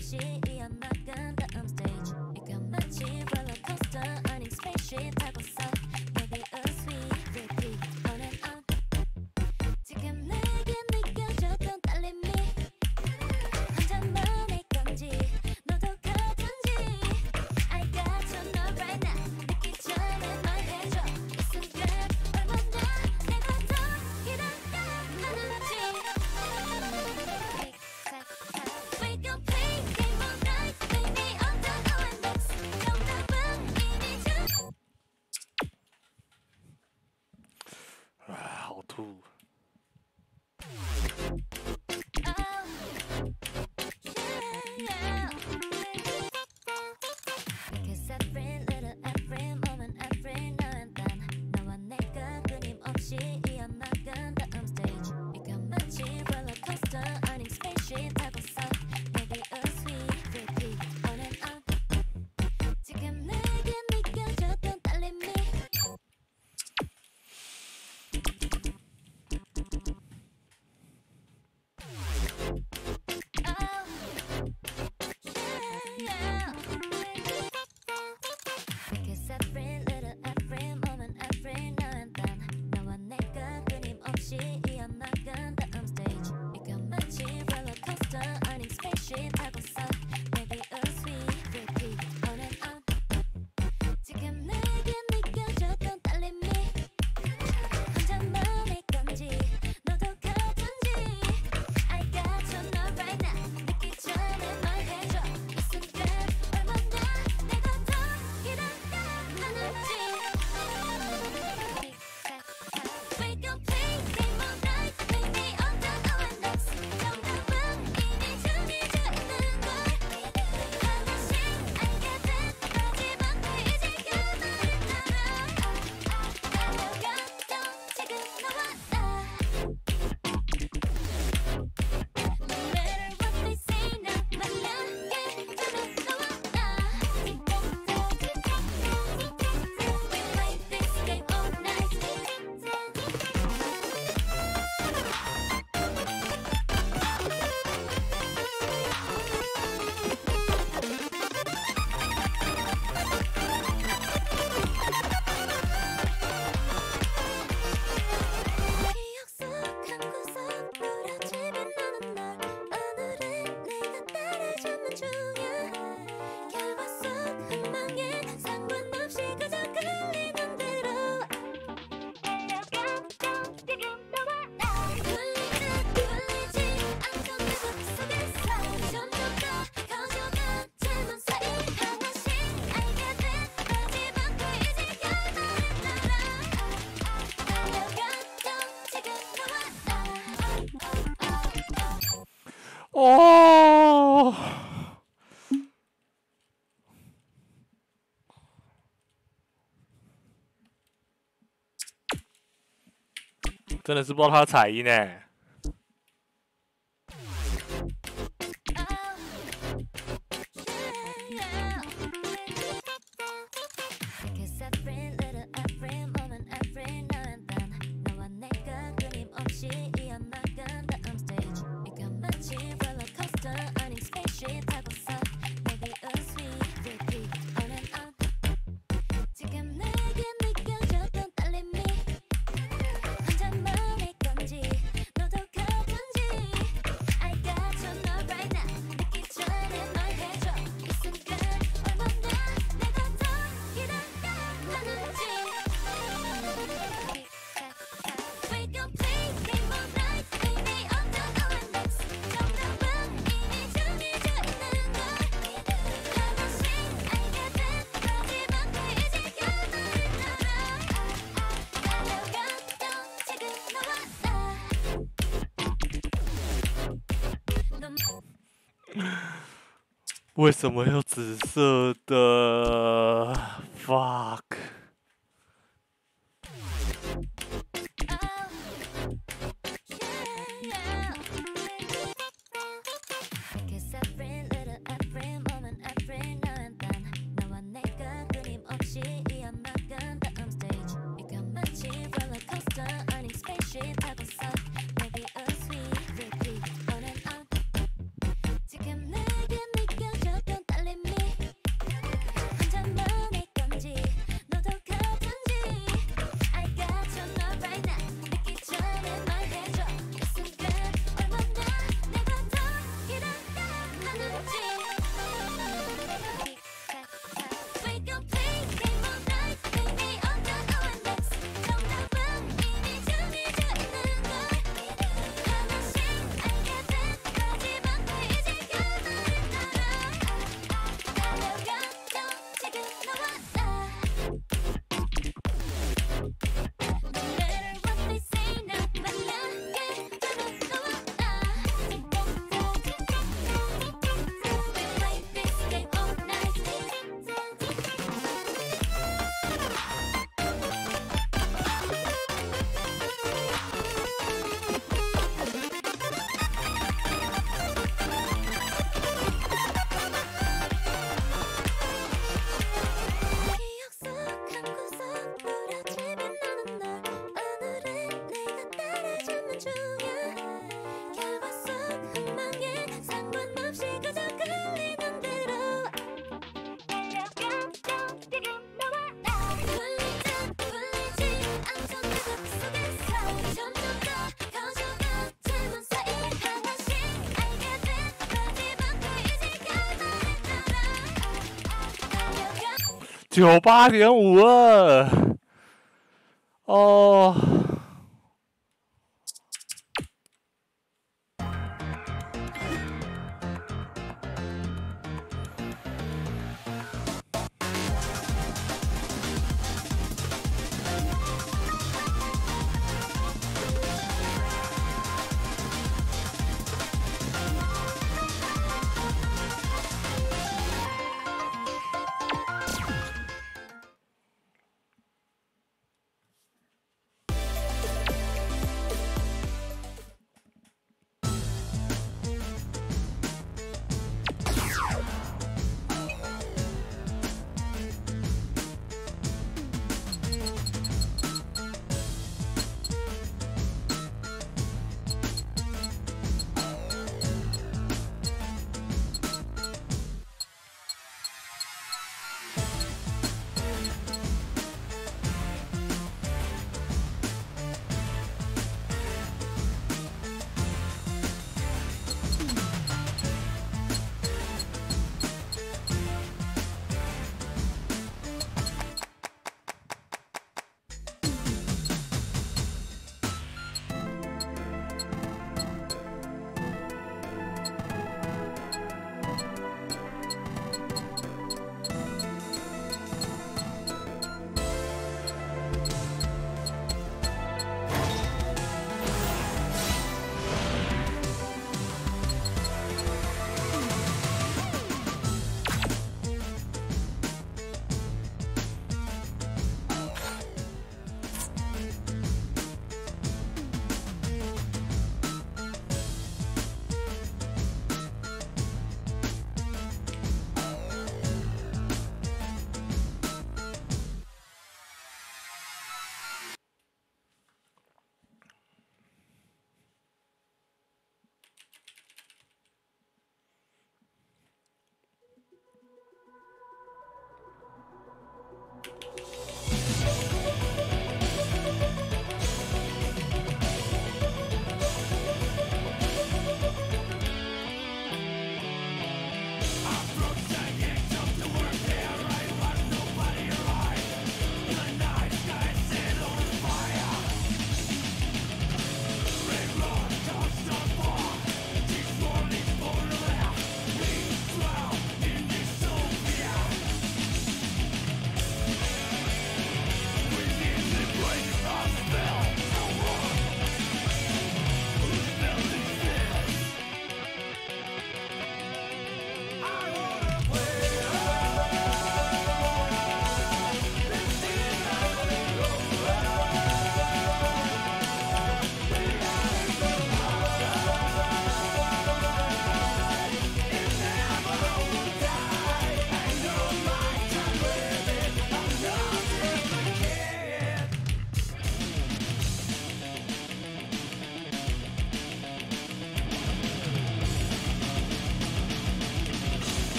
She, I'm not gonna upstage. It got my chin. 哦，真的是不知道他的彩音哎。 为什么有紫色的 ？fuck！九八点五二，哦。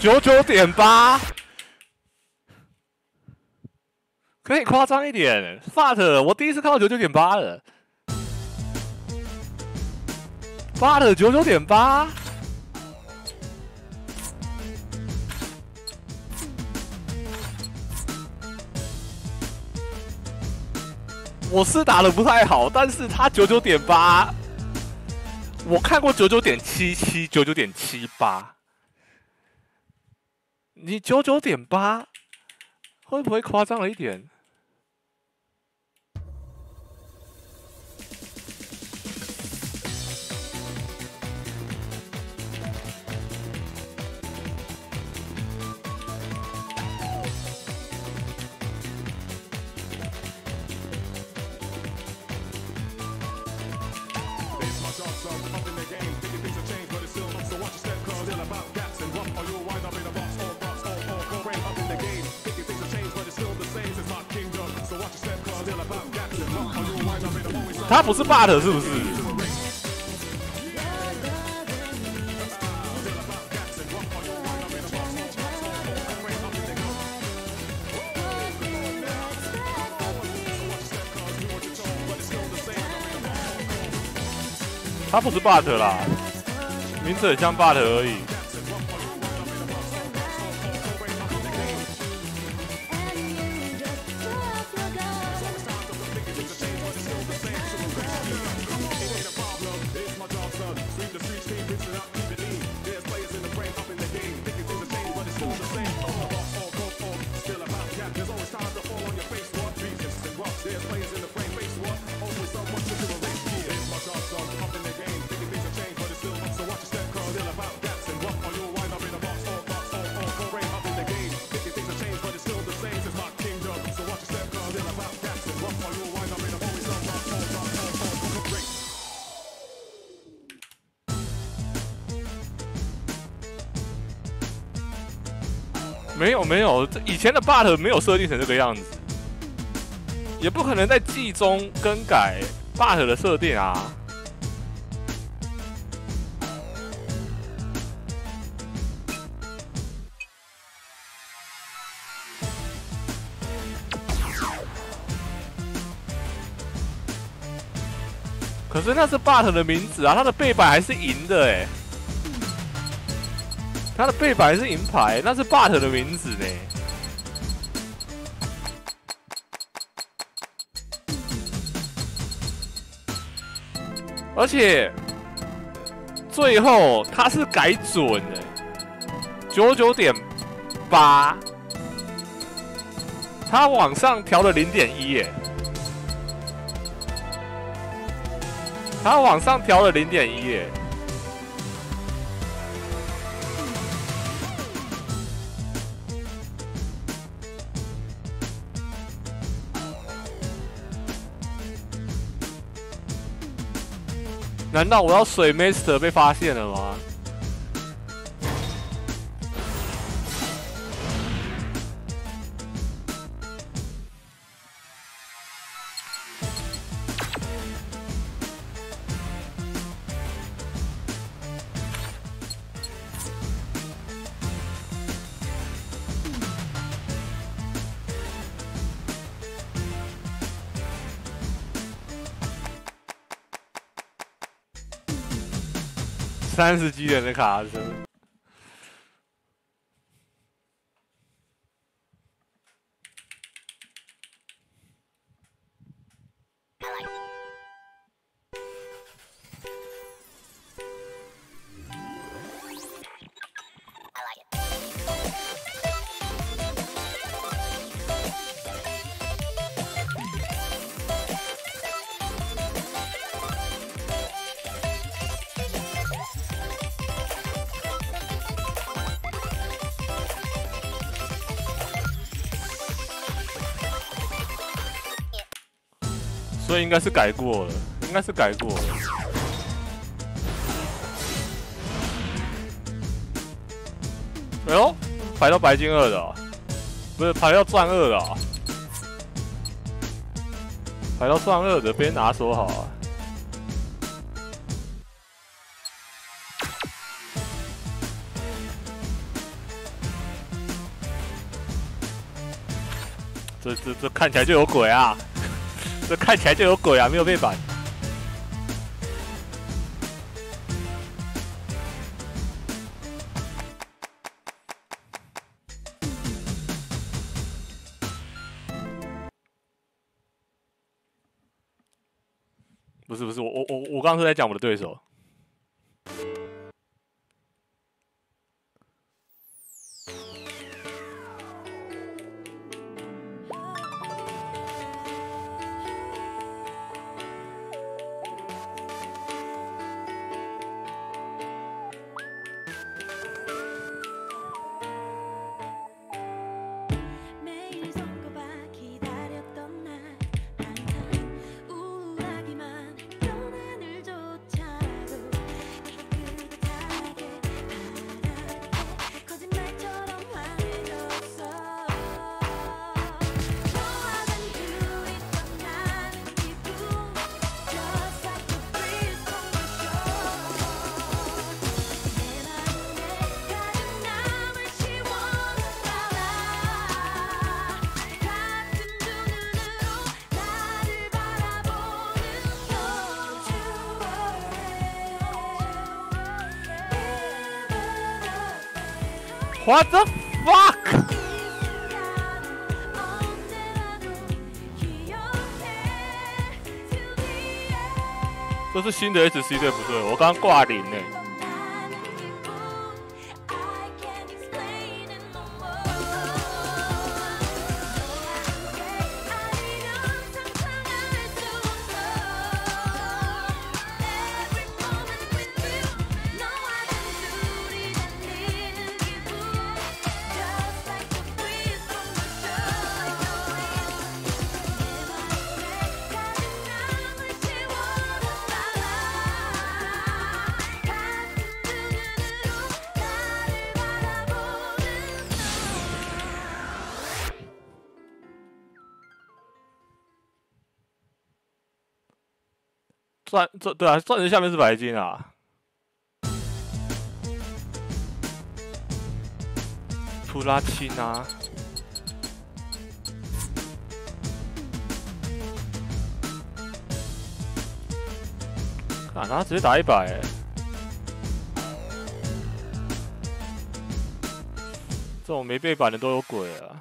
九九点八，可以夸张一点 ，fat， 我第一次看到九九点八了 ，fat 九九点八。 我是打得不太好，但是他九九点八，我看过九九点七七、九九点七八，你九九点八会不会夸张了一点？他不是 but 是不是？他不是 but 啦，名字很像 but 而已。 没有没有，以前的 but 没有设定成这个样子，也不可能在季中更改 but 的设定啊。可是那是 but 的名字啊，它的背板还是银的哎、欸。 他的背板是银牌，那是 but 的名字呢。而且最后他是改准的，九九点八，他往上调了零点一耶，他往上调了零点一耶。 难道我要水 master 被发现了吗？三十几点的卡车，所以应该是改过了，应该是改过了。哎呦，排到白金二的、喔，不是排到钻二的、喔，排到钻二的边拿手好啊。这这这看起来就有鬼啊！ 这看起来就有鬼啊！没有背板。不是不是，我我我我刚刚是在讲我的对手。What the fuck?这是新的 S C 对不对？我刚挂零呢。钻钻对啊，钻石下面是白金啊。普拉奇纳。啊，他直接打一百、欸，这种没背板的都有鬼啊！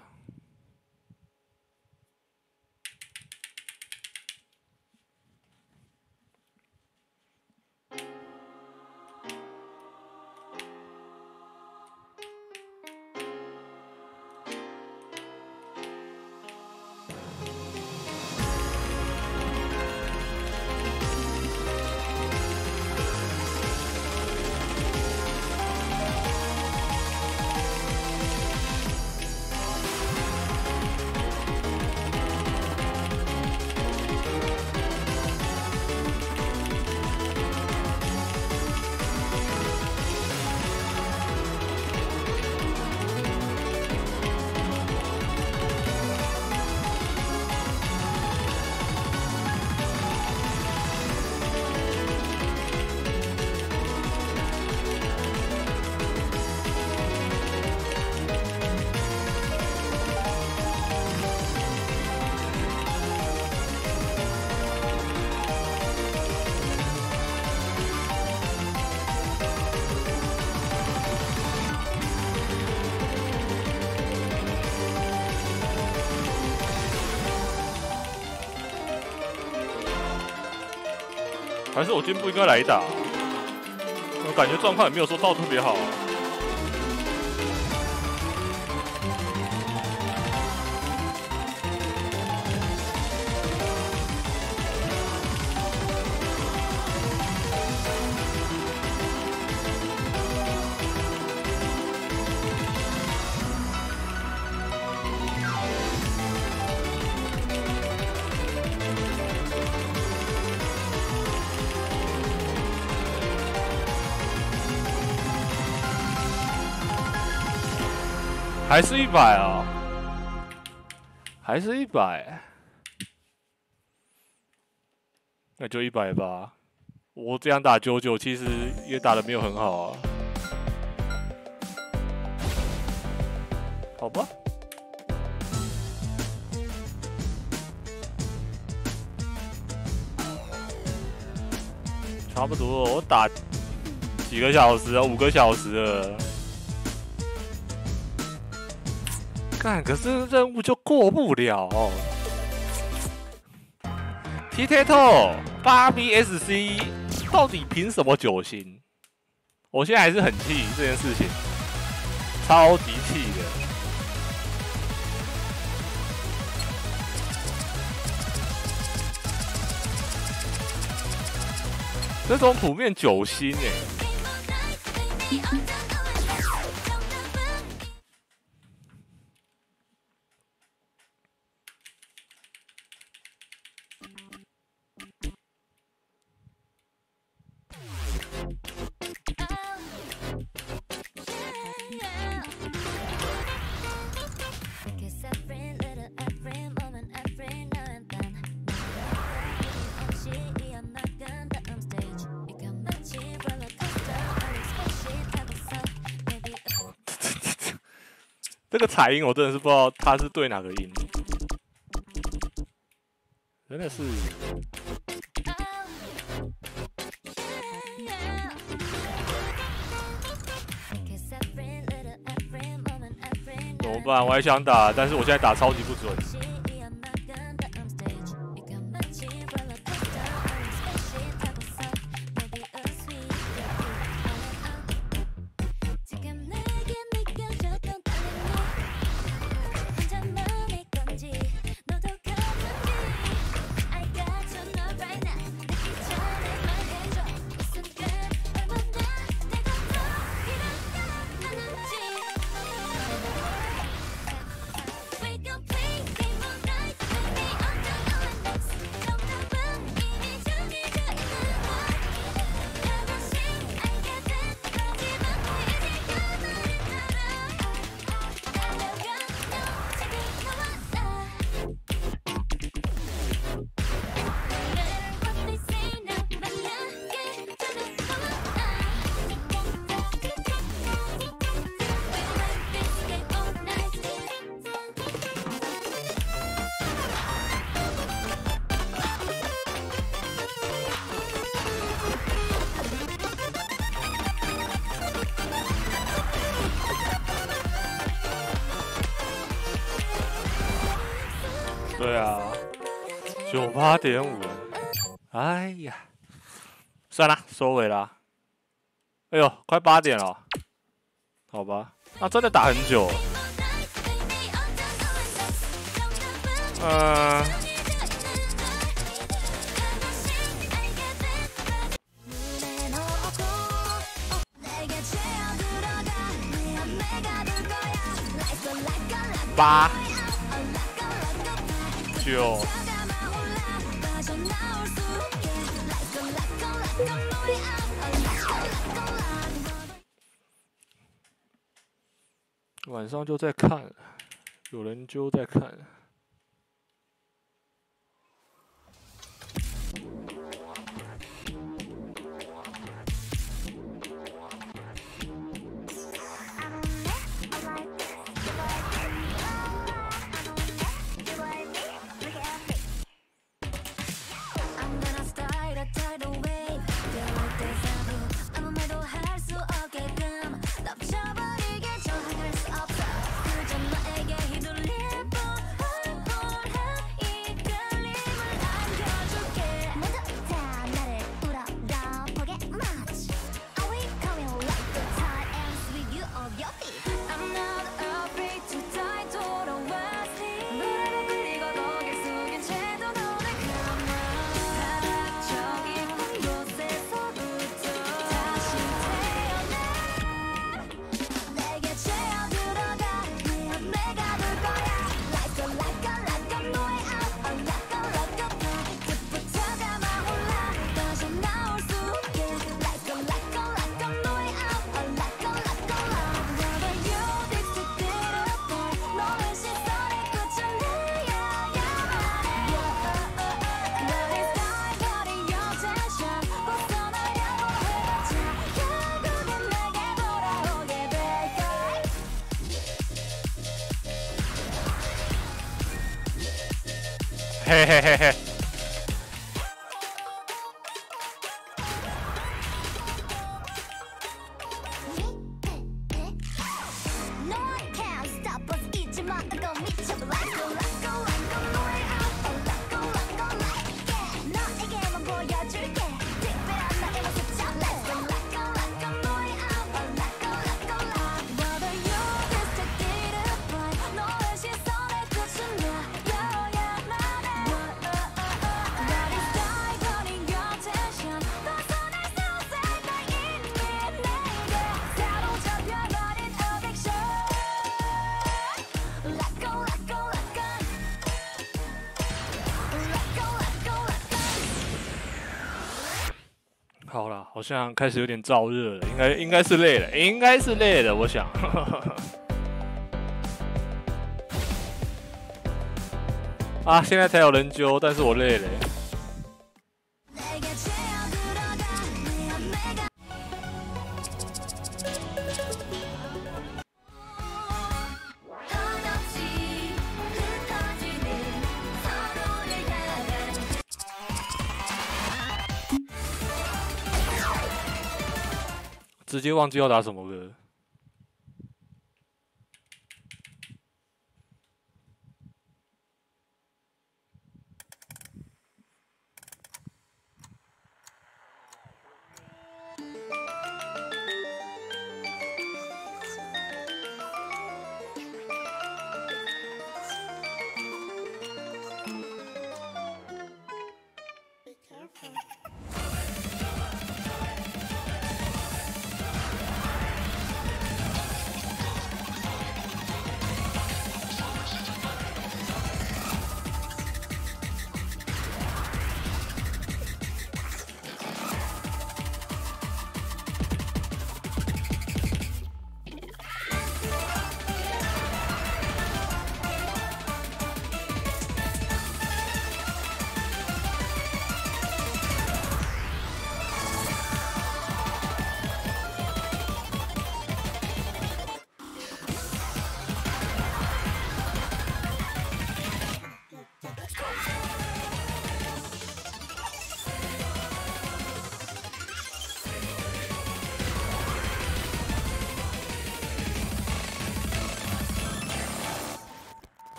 还是我今天不应该来打、啊，我感觉状况也没有说到特别好、啊。还是一百啊，还是一百，那就一百吧。我这样打九九，其实也打得没有很好啊。好吧。 差不多，我打几个小时啊，五个小时了。 干，可是任务就过不了、哦。T T T O 八 V S C 到底凭什么九星？我现在还是很气这件事情，超级气的。 这种普遍九星哎、欸。 这个彩音我真的是不知道他是对哪个音，真的是。么办？我还想打，但是我现在打超级不准。对啊，九八点五，哎呀，算了，收尾啦。哎呦，快八点了，好吧，那、啊、真的打很久。呃，八。 九，晚上就在看，有人就在看。嘿嘿嘿嘿，好了，好像开始有点燥热了，应该应该是累了，应该是累了，我想。啊，现在才有人揪，但是我累了。直接忘记要打什么歌。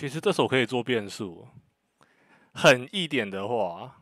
其实这首可以做变数，狠一点的话。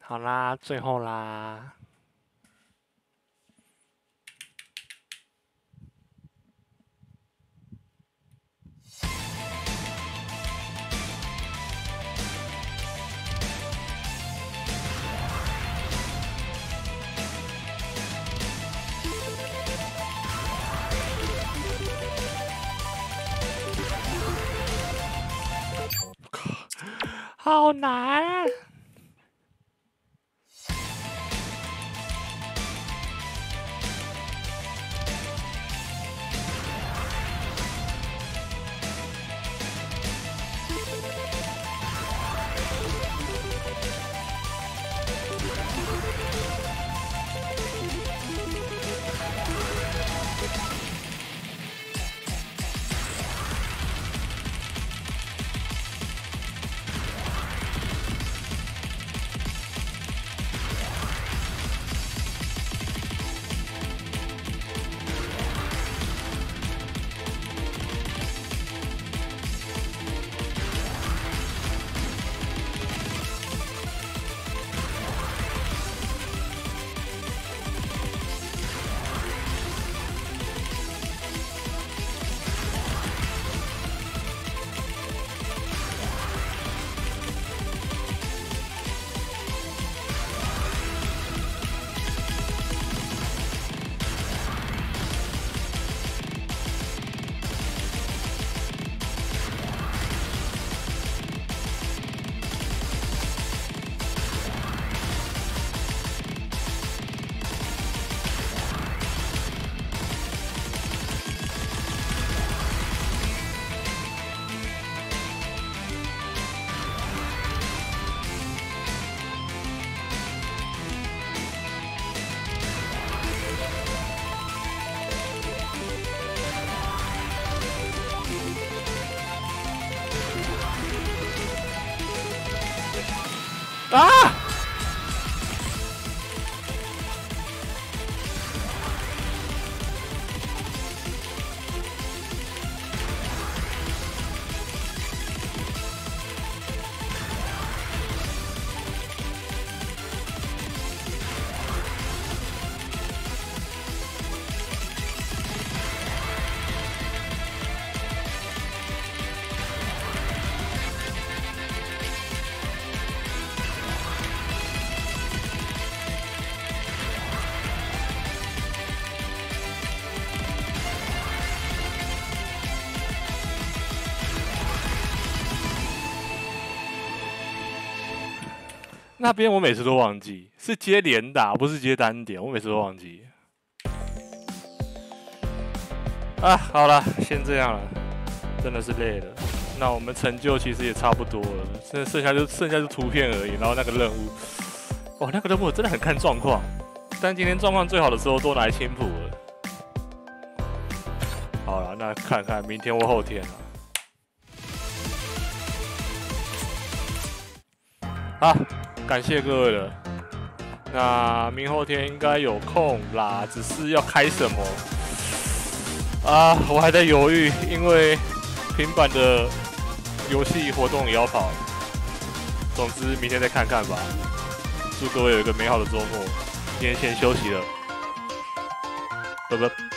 好啦，最后啦，好难啊！ 啊！那边我每次都忘记，是接连打，不是接单点，我每次都忘记。啊，好了，先这样了，真的是累了。那我们成就其实也差不多了，剩剩下就剩下就图片而已，然后那个任务，哇，那个任务真的很看状况，但今天状况最好的时候都来青浦了。好了，那看看明天或后天了。 好，感谢各位了。那明后天应该有空啦，只是要开什么啊？我还在犹豫，因为平板的游戏活动也要跑。总之，明天再看看吧。祝各位有一个美好的周末。今天先休息了，拜拜。